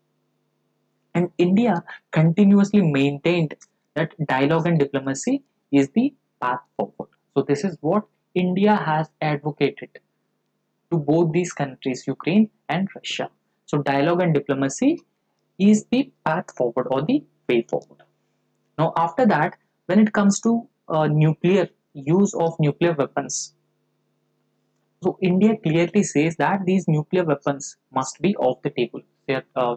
And India continuously maintained that dialogue and diplomacy is the path forward. So this is what India has advocated to both these countries, Ukraine and Russia. So dialogue and diplomacy is the path forward or the way forward. Now after that, when it comes to uh, nuclear use of nuclear weapons, so India clearly says that these nuclear weapons must be off the table. They are, uh,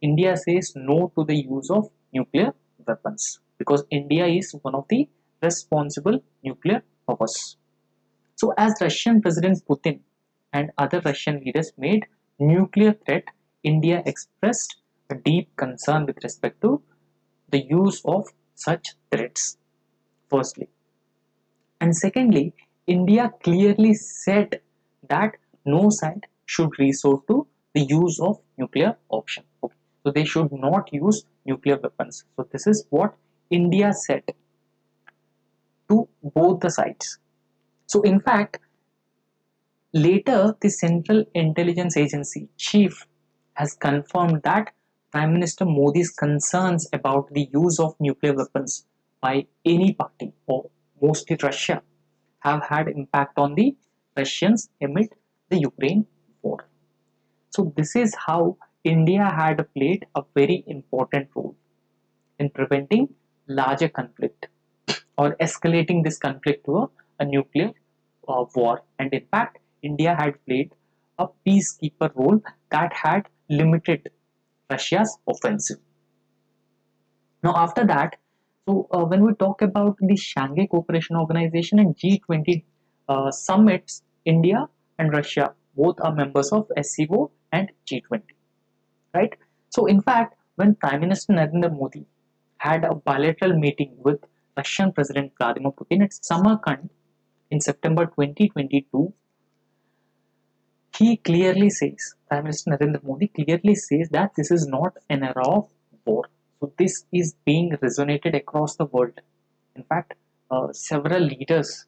India says no to the use of nuclear weapons, because India is one of the responsible nuclear powers. So as Russian President Putin and other Russian leaders made nuclear threat, India expressed a deep concern with respect to the use of such threats, firstly. And secondly, India clearly said that no side should resort to the use of nuclear option. Okay. So they should not use nuclear weapons. So this is what India said to both the sides. So in fact, later the Central Intelligence Agency chief has confirmed that Prime Minister Modi's concerns about the use of nuclear weapons by any party, or mostly Russia, have had impact on the Russians amid the Ukraine war. So this is how India had played a very important role in preventing larger conflict or escalating this conflict to a, a nuclear uh, war. And in fact, India had played a peacekeeper role that had limited Russia's offensive. Now after that, so uh, when we talk about the Shanghai Cooperation Organization and G twenty uh, summits, India and Russia both are members of S C O and G twenty, right? So in fact, when Prime Minister Narendra Modi had a bilateral meeting with Russian President Vladimir Putin at Samarkand in September twenty twenty-two, he clearly says, Prime Minister Narendra Modi clearly says that this is not an era of war. So this is being resonated across the world. In fact, uh, several leaders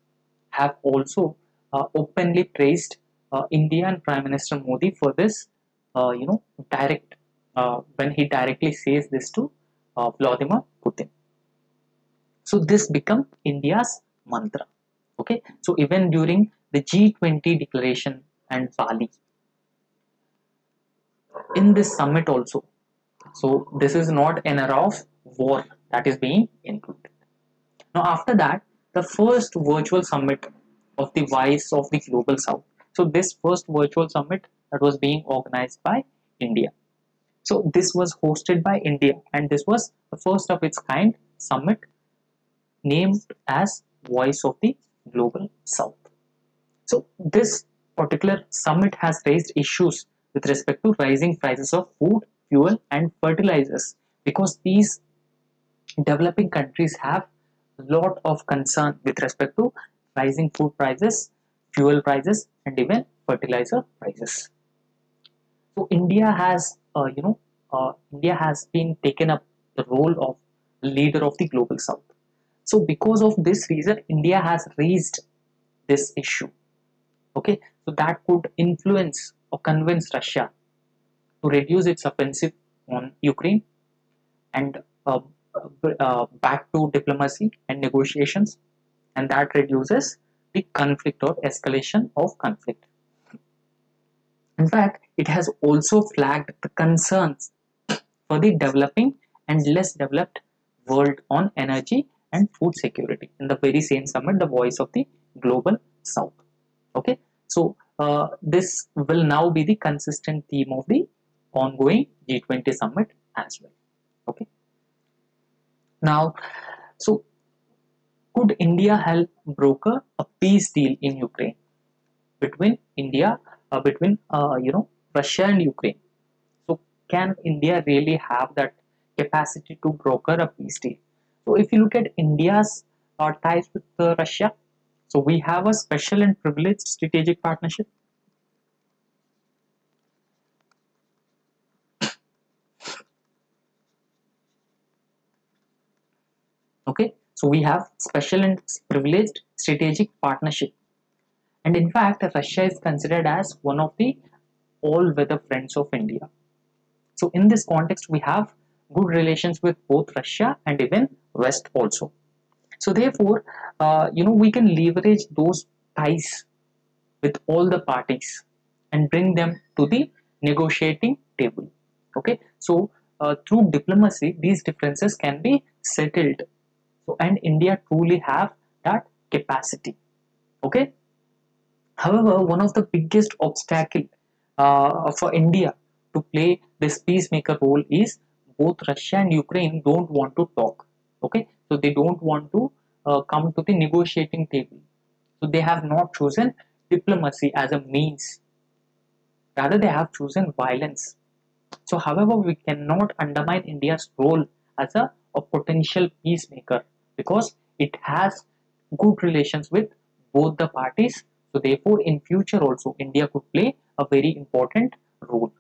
have also uh, openly praised uh, India and Prime Minister Modi for this, uh, you know, direct, uh, when he directly says this to uh, Vladimir Putin. So this becomes India's mantra. Okay, so even during the G twenty declaration and Bali, in this summit also, so this is not an era of war that is being included. Now after that, the first virtual summit of the Wise of the Global South. So this first virtual summit that was being organized by India. So this was hosted by India, and this was the first of its kind summit named as Voice of the Global South. So this particular summit has raised issues with respect to rising prices of food, fuel and fertilizers, because these developing countries have a lot of concern with respect to rising food prices, fuel prices and even fertilizer prices. So India has, uh, you know, uh, India has been taken up the role of leader of the Global South. So because of this reason, India has raised this issue. Okay, so that could influence or convince Russia to reduce its offensive on Ukraine and uh, uh, back to diplomacy and negotiations, and that reduces the conflict or escalation of conflict. In fact, it has also flagged the concerns for the developing and less developed world on energy and food security in the very same summit, the Voice of the Global South. Okay, so uh, this will now be the consistent theme of the ongoing G twenty summit as well. Okay, now, so could India help broker a peace deal in Ukraine between India, uh, between uh, you know, Russia and Ukraine? So can India really have that capacity to broker a peace deal? So if you look at India's uh, ties with uh, Russia, so we have a special and privileged strategic partnership. Okay, so we have special and privileged strategic partnership, and in fact Russia is considered as one of the all-weather friends of India. So in this context, we have good relations with both Russia and even West also. So therefore, uh, you know, we can leverage those ties with all the parties and bring them to the negotiating table. Okay, so uh, through diplomacy, these differences can be settled. So, and India truly have that capacity. Okay. However, one of the biggest obstacles uh, for India to play this peacemaker role is both Russia and Ukraine don't want to talk. Okay. So they don't want to uh, come to the negotiating table. So they have not chosen diplomacy as a means. Rather, they have chosen violence. So however, we cannot undermine India's role as a, a potential peacemaker, because it has good relations with both the parties. So therefore, in future also, India could play a very important role.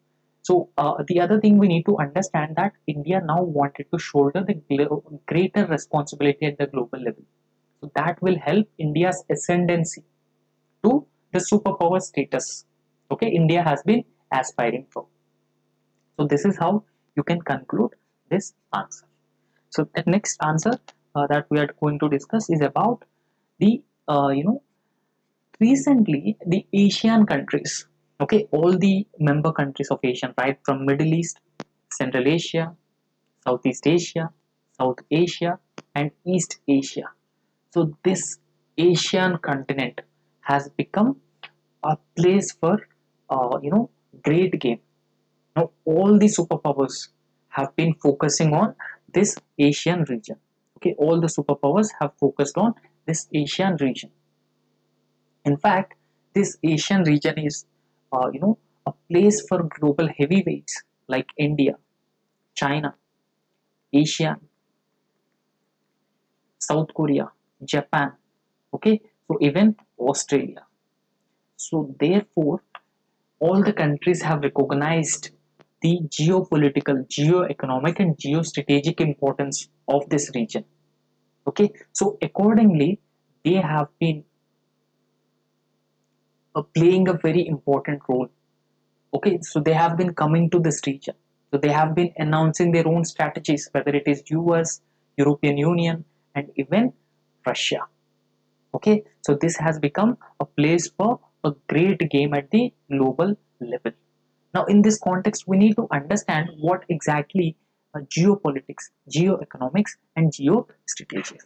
So uh, the other thing we need to understand that India now wanted to shoulder the greater responsibility at the global level. So that will help India's ascendancy to the superpower status. Okay, India has been aspiring for. So this is how you can conclude this answer. So the next answer uh, that we are going to discuss is about the, uh, you know, recently the ASEAN countries. Okay, all the member countries of ASEAN, right, from Middle East, Central Asia, Southeast Asia, South Asia and East Asia. So this ASEAN continent has become a place for, uh, you know, great game. Now all the superpowers have been focusing on this ASEAN region. Okay, all the superpowers have focused on this ASEAN region. In fact, this ASEAN region is Uh, you know, a place for global heavyweights like India, China, Asia, South Korea, Japan, okay, so even Australia. So therefore, all the countries have recognized the geopolitical, geo-economic and geostrategic importance of this region. Okay, so accordingly, they have been uh, playing a very important role. Okay, so they have been coming to this region. So they have been announcing their own strategies, whether it is U S, European Union, and even Russia. Okay, so this has become a place for a great game at the global level. Now, in this context, we need to understand what exactly are geopolitics, geoeconomics, and geostrategy.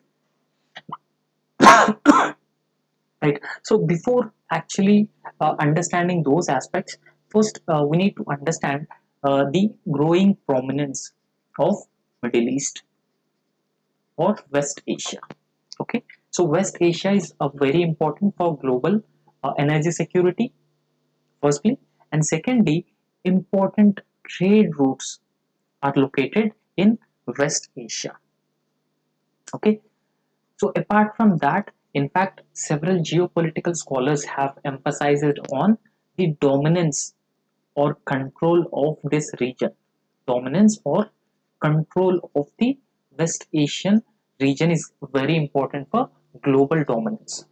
Right. So, before actually uh, understanding those aspects, first uh, we need to understand uh, the growing prominence of Middle East or West Asia. Okay. So, West Asia is uh, very important for global uh, energy security, firstly, and secondly, important trade routes are located in West Asia. Okay, so apart from that, in fact, several geopolitical scholars have emphasized on the dominance or control of this region. Dominance or control of the West Asian region is very important for global dominance.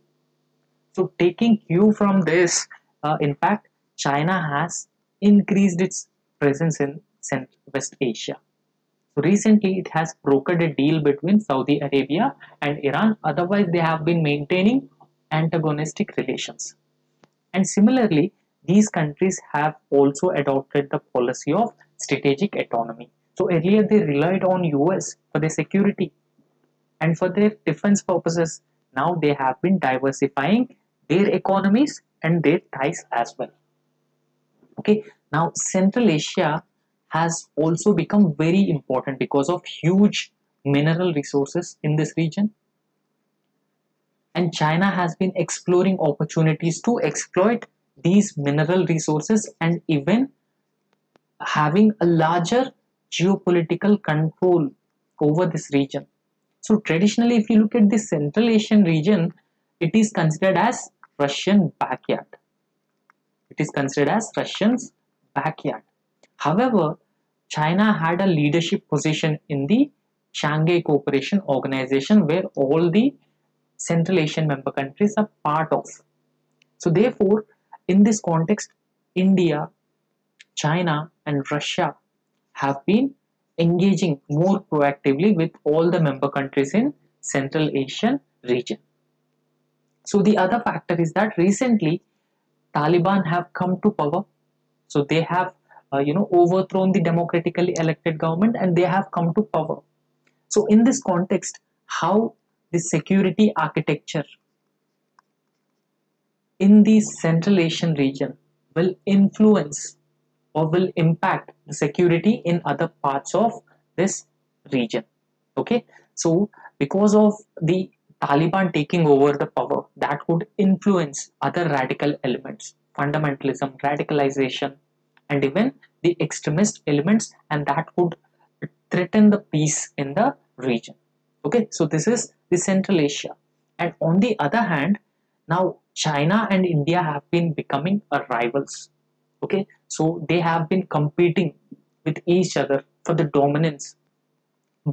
So taking cue from this, uh, in fact, China has increased its presence in West Asia. So recently, it has brokered a deal between Saudi Arabia and Iran. Otherwise, they have been maintaining antagonistic relations. And similarly, these countries have also adopted the policy of strategic autonomy. So earlier, they relied on U S for their security and for their defense purposes. Now they have been diversifying their economies and their ties as well. Okay, now Central Asia has also become very important because of huge mineral resources in this region, and China has been exploring opportunities to exploit these mineral resources and even having a larger geopolitical control over this region. So traditionally, if you look at the Central Asian region, it is considered as Russian backyard. It is considered as Russians' backyard. However, China had a leadership position in the Shanghai Cooperation Organization, where all the Central Asian member countries are part of. So therefore, in this context, India, China and Russia have been engaging more proactively with all the member countries in Central Asian region. So the other factor is that recently, Taliban have come to power. So they have Uh, you know, overthrown the democratically elected government and they have come to power. So in this context, how the security architecture in the Central Asian region will influence or will impact the security in other parts of this region. Okay, so because of the Taliban taking over the power, that could influence other radical elements, fundamentalism, radicalization, and even the extremist elements, and that could threaten the peace in the region. Okay, so this is the Central Asia. And on the other hand, now China and India have been becoming rivals. Okay, so they have been competing with each other for the dominance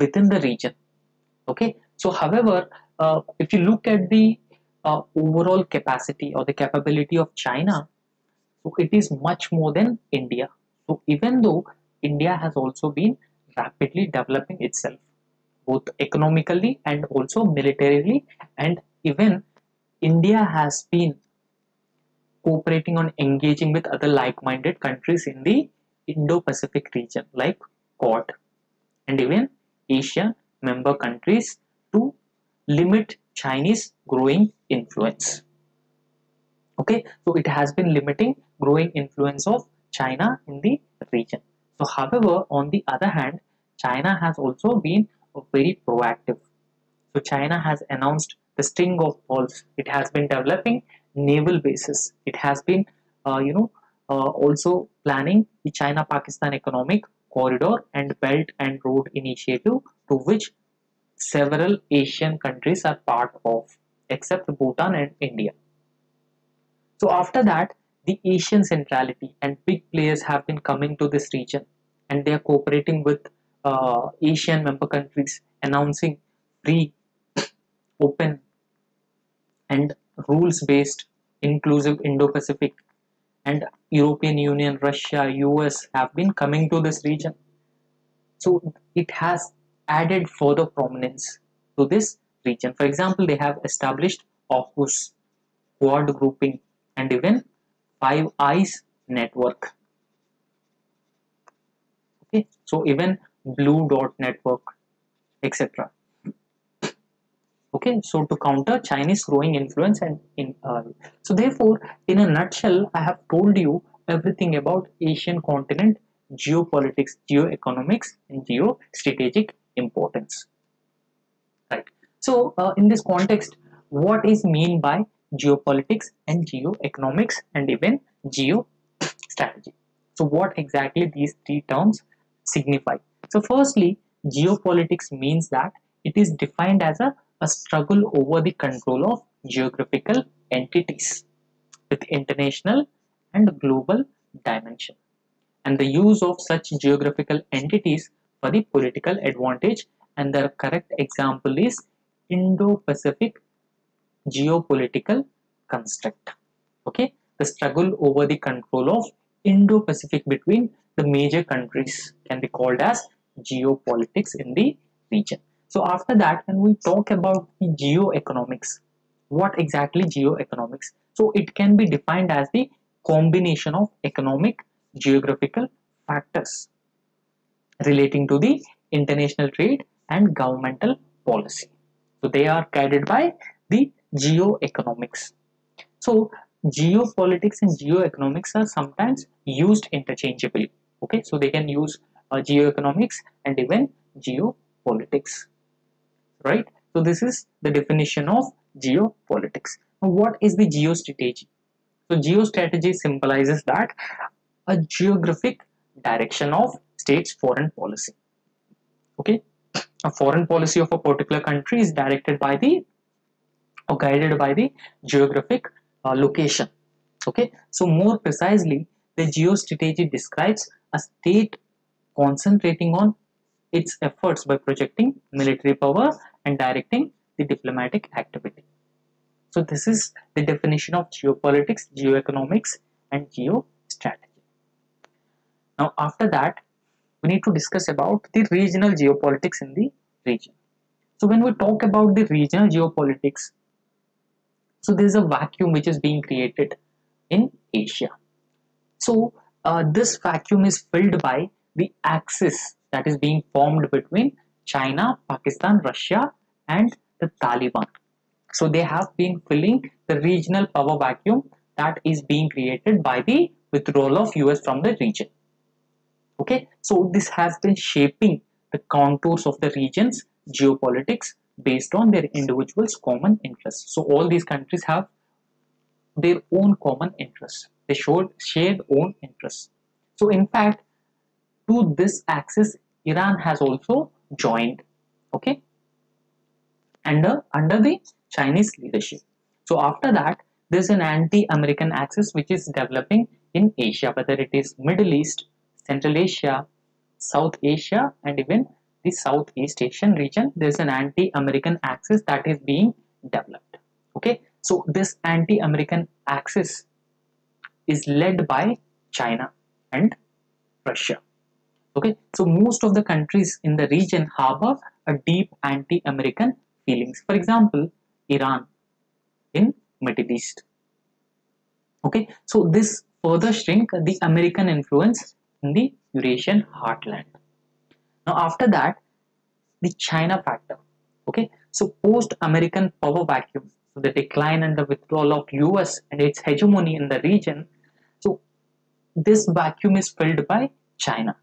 within the region. Okay, so however, uh, if you look at the uh, overall capacity or the capability of China, so it is much more than India. So even though India has also been rapidly developing itself, both economically and also militarily, and even India has been cooperating on engaging with other like-minded countries in the Indo-Pacific region like Quad and even Asian member countries to limit Chinese growing influence. Okay, so it has been limiting growing influence of China in the region. So however, on the other hand, China has also been very proactive. So China has announced the string of pearls. It has been developing naval bases. It has been, uh, you know, uh, also planning the China-Pakistan economic Corridor and Belt and Road Initiative, to which several Asian countries are part of, except Bhutan and India. So after that, the Asian centrality and big players have been coming to this region, and they are cooperating with uh, Asian member countries, announcing free, open and rules-based inclusive Indo-Pacific. And European Union, Russia, U S have been coming to this region. So it has added further prominence to this region. For example, they have established AUKUS, Quad grouping, and even Five Eyes network. Okay, so even Blue Dot network, et cetera. Okay, so to counter Chinese growing influence and in uh, so therefore, in a nutshell, I have told you everything about Asian continent, geopolitics, geoeconomics, and geostrategic importance. Right. So uh, in this context, what is meant by geopolitics and geoeconomics and even geostrategy? So what exactly these three terms signify? So firstly, geopolitics means that it is defined as a a struggle over the control of geographical entities with international and global dimension, and the use of such geographical entities for the political advantage. And the correct example is Indo-Pacific geopolitical construct. Okay, the struggle over the control of Indo-Pacific between the major countries can be called as geopolitics in the region. So after that, when we talk about the geoeconomics, what exactly geoeconomics? So it can be defined as the combination of economic, geographical factors relating to the international trade and governmental policy. So they are guided by the geoeconomics. So geopolitics and geoeconomics are sometimes used interchangeably. Okay, so they can use uh, geoeconomics and even geopolitics. Right, so this is the definition of geopolitics. Now, what is the geostrategy? So geostrategy symbolizes that a geographic direction of states' foreign policy. Okay, a foreign policy of a particular country is directed by the or guided by the geographic uh, location. Okay, so more precisely, the geostrategy describes a state concentrating on its efforts by projecting military power and directing the diplomatic activity. So this is the definition of geopolitics, geoeconomics, and geostrategy. Now after that, we need to discuss about the regional geopolitics in the region. So when we talk about the regional geopolitics, so there is a vacuum which is being created in Asia. So uh, this vacuum is filled by the axis that is being formed between China, Pakistan, Russia, and the Taliban. So they have been filling the regional power vacuum that is being created by the withdrawal of U S from the region. Okay, so this has been shaping the contours of the region's geopolitics based on their individuals' common interests. So all these countries have their own common interests. They showed shared own interests. So in fact, to this axis, Iran has also joined, okay, and uh, under the Chinese leadership. So after that, there's an anti-American axis which is developing in Asia, whether it is Middle East, Central Asia, South Asia, and even the Southeast Asian region. There's an anti-American axis that is being developed, okay. So this anti-American axis is led by China and Russia. Okay, so most of the countries in the region harbor a deep anti-American feelings. For example, Iran in Middle East. Okay, so this further shrink the American influence in the Eurasian heartland. Now after that, the China factor. Okay, so post-American power vacuum, so the decline and the withdrawal of U S and its hegemony in the region. So this vacuum is filled by China.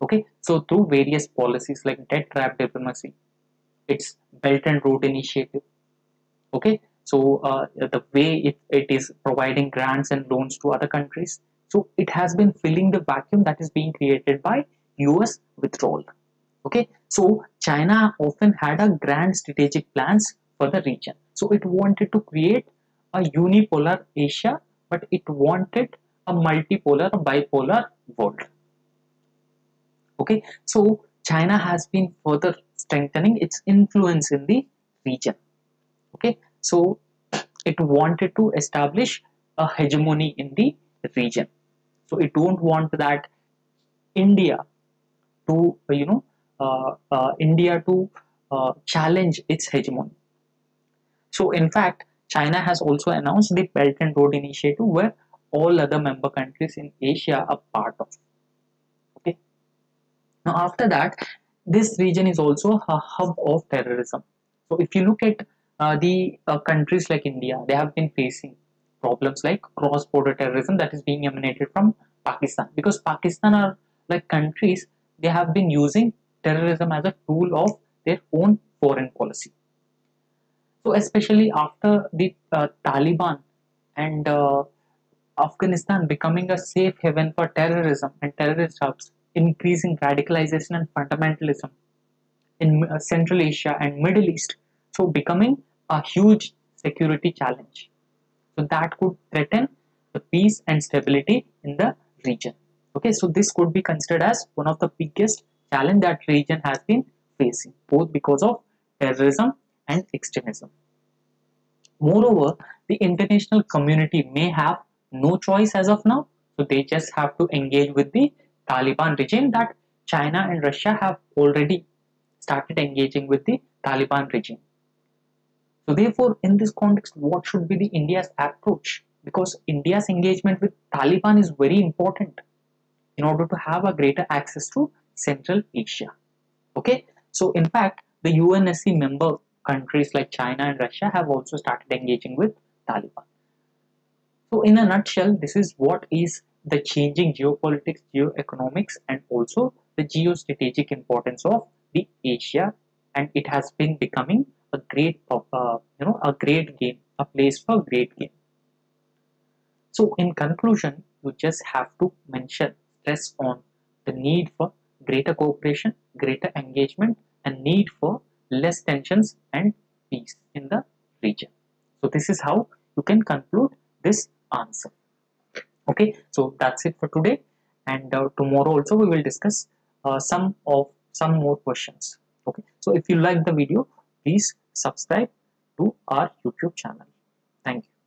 Okay, so through various policies like debt trap diplomacy, its Belt and Road Initiative. Okay, so uh, the way it, it is providing grants and loans to other countries. So it has been filling the vacuum that is being created by U S withdrawal. Okay, so China often had a grand strategic plans for the region. So it wanted to create a unipolar Asia, but it wanted a multipolar, a bipolar world. Okay, so China has been further strengthening its influence in the region. Okay, so it wanted to establish a hegemony in the region. So it don't want that India to, you know, Uh, uh, India to uh, challenge its hegemony. So in fact, China has also announced the Belt and Road Initiative, where all other member countries in Asia are part of. Okay. Now after that, this region is also a hub of terrorism. So if you look at uh, the uh, countries like India, they have been facing problems like cross-border terrorism that is being emanated from Pakistan, because Pakistan are like countries, they have been using terrorism as a tool of their own foreign policy. So especially after the uh, Taliban and uh, Afghanistan becoming a safe haven for terrorism and terrorist hubs, increasing radicalization and fundamentalism in uh, Central Asia and Middle East, so becoming a huge security challenge. So that could threaten the peace and stability in the region. Okay, so this could be considered as one of the biggest challenge that region has been facing, both because of terrorism and extremism. Moreover, the international community may have no choice as of now, so they just have to engage with the Taliban regime. That China and Russia have already started engaging with the Taliban regime. So therefore, in this context, what should be the India's approach? Because India's engagement with Taliban is very important in order to have a greater access to Central Asia. Okay, so in fact, the U N S C member countries like China and Russia have also started engaging with Taliban. So in a nutshell, this is what is the changing geopolitics, geoeconomics, and also the geostrategic importance of the Asia, and it has been becoming a great, uh, you know, a great game, a place for great game. So in conclusion, you just have to mention stress on the need for greater cooperation, greater engagement, and need for less tensions and peace in the region. So this is how you can conclude this answer. Okay, so that's it for today, and uh, tomorrow also we will discuss uh, some of some more questions. Okay, so if you like the video, please subscribe to our YouTube channel. Thank you.